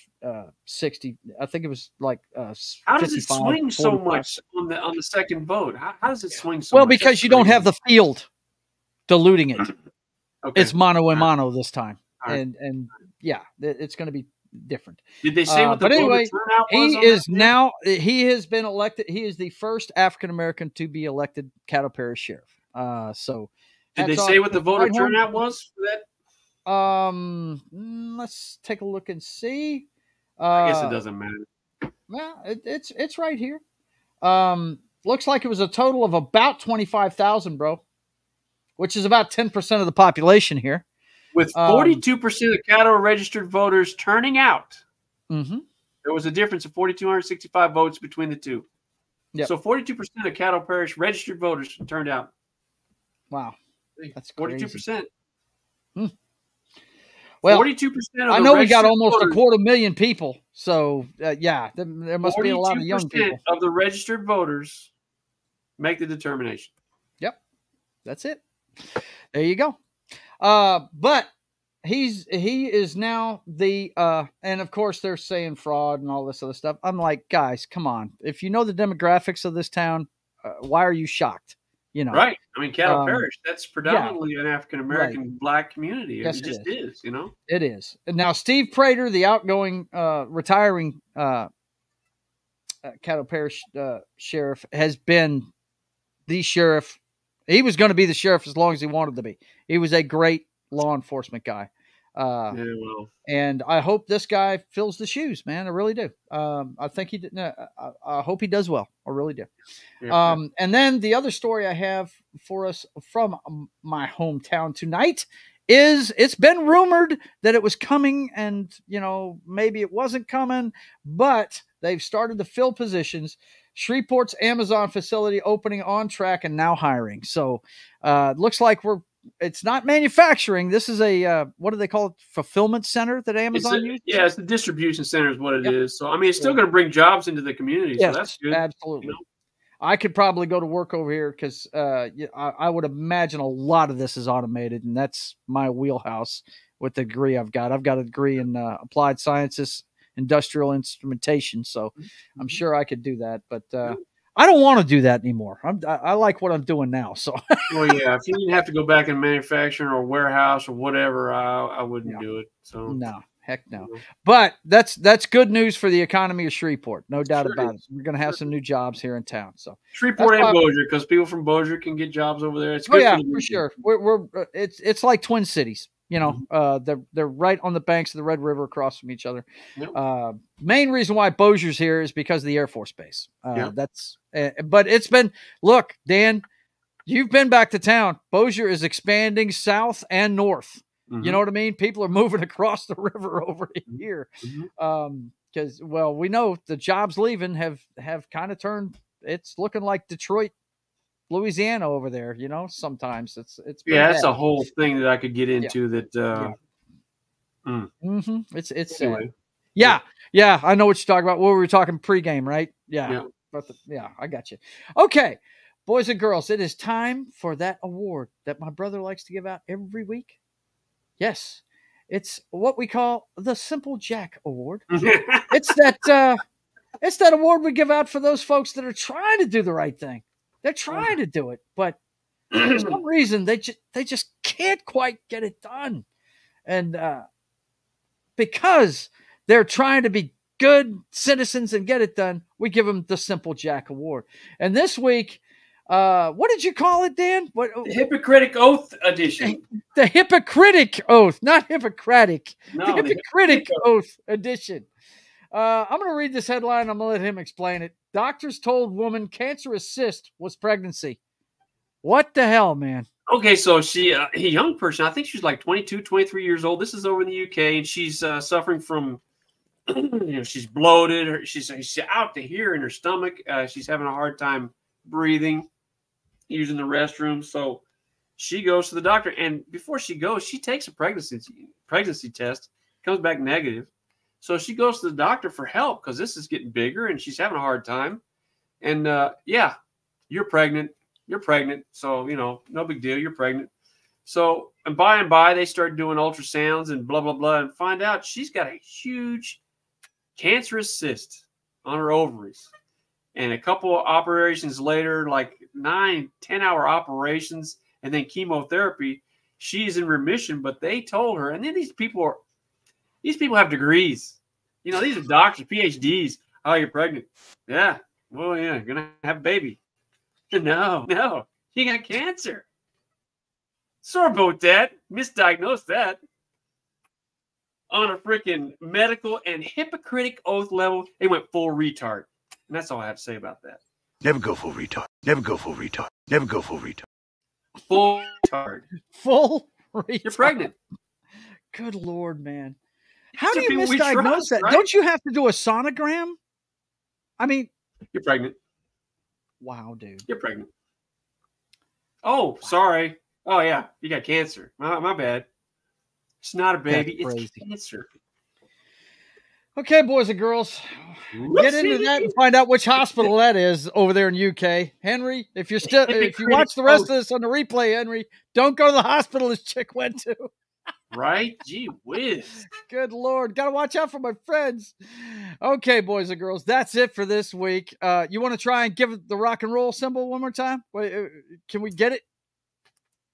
60. I think it was like 55. How does it swing 45. So much on the second vote? How does it swing so much? Well, because you don't have the field diluting it. Okay. It's mano a mano this time. Right. And yeah, it's going to be different. Did they say what the turnout was? He has been elected. He is the first African-American to be elected Caddo Parish Sheriff. So did they say what the voter turnout was for that? Let's take a look and see. I guess it doesn't matter. Well, it's right here. Looks like it was a total of about 25,000, bro, which is about 10% of the population here. With 42% of Caddo registered voters turning out, there was a difference of 4,265 votes between the two. Yep. So 42% of Caddo Parish registered voters turned out. Wow, that's 42%. Well, 42%. I know we got almost a 250,000 people, so yeah, there must be a lot of young people. Of the registered voters make the determination. Yep, that's it. There you go. But he is now the and of course they're saying fraud and all this other stuff. I'm like, guys, come on. If you know the demographics of this town, why are you shocked? You know, right? I mean, Caddo Parish, that's predominantly an African American black community. Yes, it just is. You know, it is. And now Steve Prater, the outgoing retiring Caddo Parish sheriff, has been the sheriff. He was going to be the sheriff as long as he wanted to be. He was a great law enforcement guy. And I hope this guy fills the shoes, man. I really do. I think he did. I hope he does well. I really do. Yeah. And then the other story I have for us from my hometown tonight is it's been rumored that it was coming and, you know, maybe it wasn't coming, but they've started to fill positions. Shreveport's Amazon facility opening on track and now hiring. So it looks like it's not manufacturing. This is a, what do they call it? Fulfillment center that Amazon uses? Yeah, it's the distribution center is what it is. So, I mean, it's still going to bring jobs into the community. Yes, so that's good. Absolutely. You know? I could probably go to work over here because I would imagine a lot of this is automated, and that's my wheelhouse with the degree I've got. I've got a degree in applied sciences, industrial instrumentation, so I'm sure I could do that, but I don't want to do that anymore. I like what I'm doing now, so well, yeah, if you didn't have to go back in manufacturing or warehouse or whatever, I wouldn't do it. So no, heck no. But that's good news for the economy of Shreveport, no doubt about it. We're gonna have some new jobs here in town, so Shreveport and Bossier, because people from Bossier can get jobs over there. It's good for sure. We're it's like Twin Cities. You know, they're right on the banks of the Red River across from each other. Yep. Main reason why Bossier's here is because of the Air Force Base. But it's been, look, Dan, you've been back to town. Bossier is expanding south and north. You know what I mean? People are moving across the river over here. Because, well, we know the jobs leaving have kind of turned, it's looking like Detroit, Louisiana over there, you know, sometimes it's that's a whole thing that I could get into that Mm-hmm. It's anyway. Yeah. I know what you're talking about. Well, we were talking pregame, right? Yeah, I got you. Okay, boys and girls, it is time for that award that my brother likes to give out every week. Yes, it's what we call the Simple Jack Award. It's that award we give out for those folks that are trying to do the right thing. They're trying to do it, but for some reason they just can't quite get it done. And because they're trying to be good citizens and get it done, we give them the Simple Jack Award. And this week, what did you call it, Dan? The Hippocratic Oath Edition. The Hippocratic Oath, not Hippocratic. No, the Hippocratic Oath Edition. I'm going to read this headline. I'm going to let him explain it. Doctors told woman cancerous cyst was pregnancy. What the hell, man? Okay, so she, a young person, I think she's like 22, 23 years old. This is over in the UK, and she's suffering from, she's bloated. She's out to here in her stomach. She's having a hard time breathing, using the restroom. So she goes to the doctor, and before she goes, she takes a pregnancy test, comes back negative. So she goes to the doctor for help because this is getting bigger, and she's having a hard time. And, yeah, you're pregnant. You're pregnant, so, no big deal. You're pregnant. So, and by, they start doing ultrasounds and blah, blah, blah, and find out she's got a huge cancerous cyst on her ovaries. And a couple of operations later, like 9-10-hour operations and then chemotherapy, she's in remission, but they told her. And then these people have degrees. These are doctors, PhDs. Oh, you're pregnant. Yeah. Well, yeah, going to have a baby. No, she got cancer. Sorry about that. Misdiagnosed that. On a freaking medical and Hippocratic Oath level, they went full retard. And that's all I have to say about that. Never go full retard. Never go full retard. Never go full retard. Full retard. Full retard. You're pregnant. Good Lord, man. How do you misdiagnose that? Right? Don't you have to do a sonogram? I mean. You're pregnant. Wow, dude. You're pregnant. Oh, wow. Sorry. Oh, yeah. You got cancer. My bad. It's not a baby. It's cancer. Okay, boys and girls. Whoopsie. Get into that and find out which hospital that is over there in UK. Henry, if you watch the rest of this on the replay, Henry, don't go to the hospital this chick went to. Right? Gee whiz. Good Lord. Got to watch out for my friends. Okay, boys and girls, that's it for this week. You want to try and give the rock and roll symbol one more time? Wait, can we get it?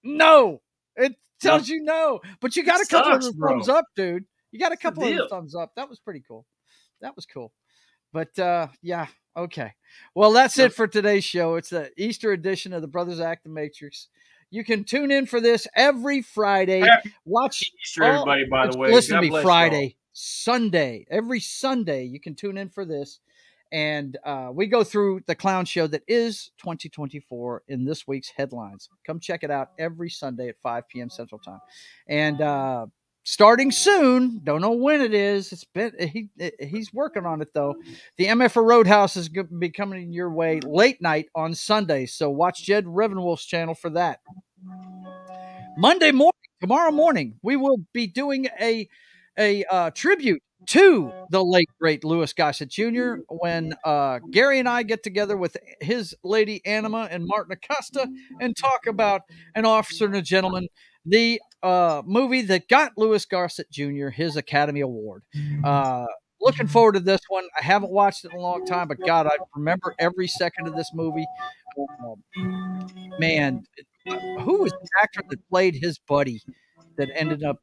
No. It tells you no. But you got a couple of thumbs up, dude. You got a couple of thumbs up. That was pretty cool. That was cool. But, yeah, okay. Well, that's it for today's show. It's the Easter edition of the Brothers Act the Matrix. You can tune in for this every Friday. Watch Easter, everybody, by the way. Listen to me Friday, Sunday. Every Sunday, you can tune in for this. And we go through the clown show that is 2024 in this week's headlines. Come check it out every Sunday at 5 p.m. Central Time. And starting soon, don't know when it is. It's been he's working on it, though. The MFR Roadhouse is going to be coming your way late night on Sunday. So watch Jed Ravenwolf's channel for that. Monday morning, tomorrow morning, we will be doing a tribute to the late, great Louis Gossett Jr. when Gary and I get together with his lady Anima and Martin Acosta and talk about An Officer and a Gentleman, the movie that got Louis Gossett Jr. his Academy Award. Looking forward to this one. I haven't watched it in a long time, but God, I remember every second of this movie. Man, who was the actor that played his buddy that ended up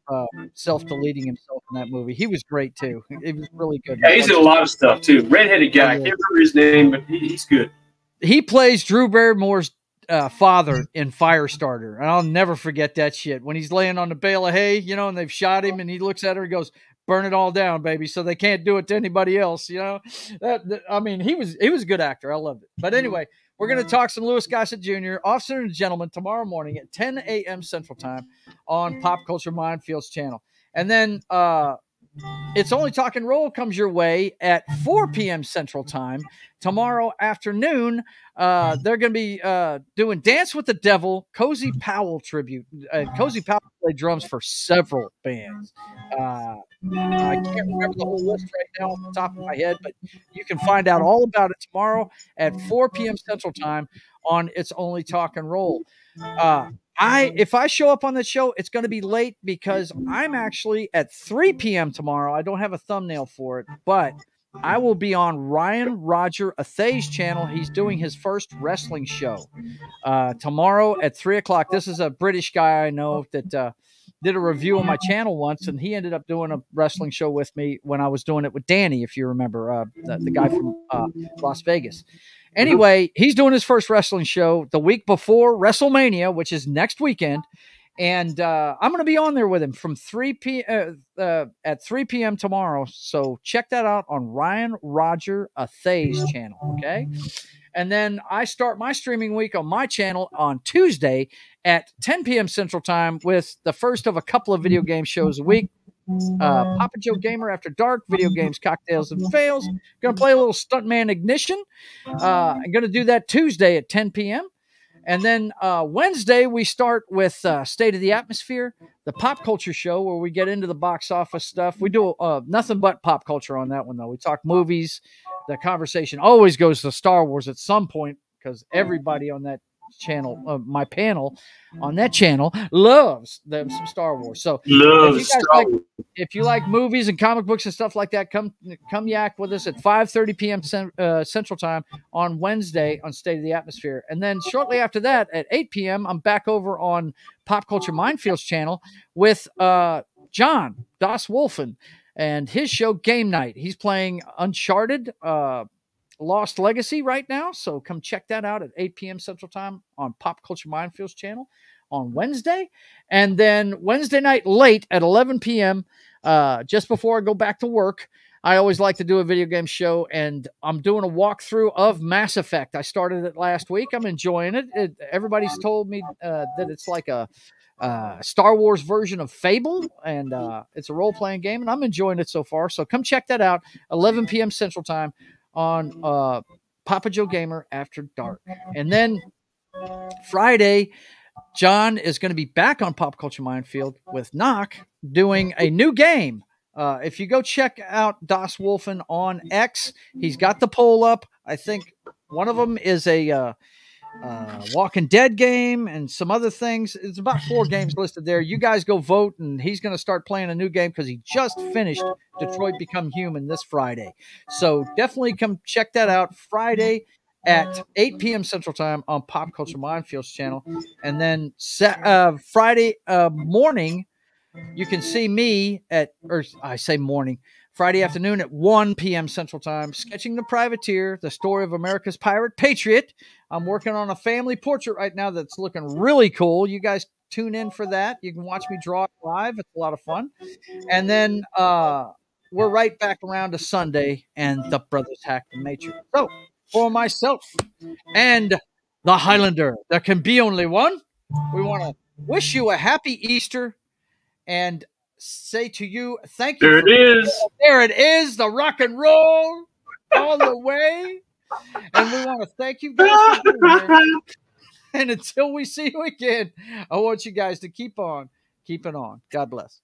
self-deleting himself in that movie? He was great, too. It was really good. Yeah, he's in a lot of stuff, too. Redheaded guy. I can't remember his name, but he's good. He plays Drew Barrymore's father in Firestarter, and I'll never forget that shit. When he's laying on the bale of hay, and they've shot him, and he looks at her and goes, "Burn it all down, baby," so they can't do it to anybody else, I mean, he was a good actor. I loved it. But anyway, we're going to talk some Louis Gossett Jr., Officer and Gentleman, tomorrow morning at 10 a.m. Central Time on Pop Culture Mindfield's channel. And then It's Only Talk and Roll comes your way at 4 p.m. Central Time. Tomorrow afternoon, they're going to be doing Dance with the Devil, Cozy Powell tribute. Cozy Powell played drums for several bands. I can't remember the whole list right now off the top of my head, but you can find out all about it tomorrow at 4 p.m. Central Time on It's Only Talk and Roll. If I show up on the show, it's going to be late because I'm actually at 3 p.m. tomorrow. I don't have a thumbnail for it, but I will be on Ryan Roger Athay's channel. He's doing his first wrestling show tomorrow at 3 o'clock. This is a British guy I know that did a review on my channel once, and he ended up doing a wrestling show with me when I was doing it with Danny, if you remember, the guy from Las Vegas. Anyway, he's doing his first wrestling show the week before WrestleMania, which is next weekend, and I'm going to be on there with him from 3 p.m. tomorrow. So check that out on Ryan Roger Athay's channel, okay? And then I start my streaming week on my channel on Tuesday at 10 p.m. Central Time with the first of a couple of video game shows a week. Papa Joe Gamer After Dark, Video Games, Cocktails, and Fails. Going to play a little Stuntman Ignition. I'm going to do that Tuesday at 10 p.m. And then Wednesday, we start with State of the Atmosphere, the pop culture show where we get into the box office stuff. We do nothing but pop culture on that one, though. We talk movies. The conversation always goes to Star Wars at some point because everybody on that channel, my panel on that channel, loves them some Star Wars. So if you like movies and comic books and stuff like that, come yak with us at 5:30 p.m. Central Time on Wednesday on State of the Atmosphere. And then shortly after that at 8 p.m. I'm back over on Pop Culture Mindfield's channel with John Das Wolfen and his show Game Night. He's playing Uncharted Lost Legacy right now, so come check that out at 8 p.m. Central Time on Pop Culture Mindfield's channel on Wednesday. And then Wednesday night late at 11 p.m., just before I go back to work, I always like to do a video game show, and I'm doing a walkthrough of Mass Effect. I started it last week. I'm enjoying it. Everybody's told me that it's like a Star Wars version of Fable, and it's a role-playing game, and I'm enjoying it so far. So come check that out, 11 p.m. Central Time on Papa Joe Gamer After Dark. And then Friday, John is going to be back on Pop Culture Minefield with Knock doing a new game. If you go check out Das Wolfen on X, he's got the poll up. I think one of them is a Walking Dead game and some other things. It's about 4 games listed there. You guys go vote, and he's going to start playing a new game because he just finished Detroit Become Human this Friday. So definitely come check that out Friday at 8 p.m. Central Time on Pop Culture Mindfield's channel. And then Friday morning, you can see me at, or I say morning, Friday afternoon at 1 p.m. Central Time, Sketching the Privateer, the story of America's pirate patriot. I'm working on a family portrait right now that's looking really cool. You guys tune in for that. You can watch me draw it live. It's a lot of fun. And then we're right back around to Sunday and the Brothers Hack the Matrix. So for myself and the Highlander, there can be only one. We want to wish you a happy Easter. And say to you, thank you. There it is. There it is. The rock and roll all the way. And we want to thank you guys for being here. And until we see you again, I want you guys to keep on keeping on. God bless.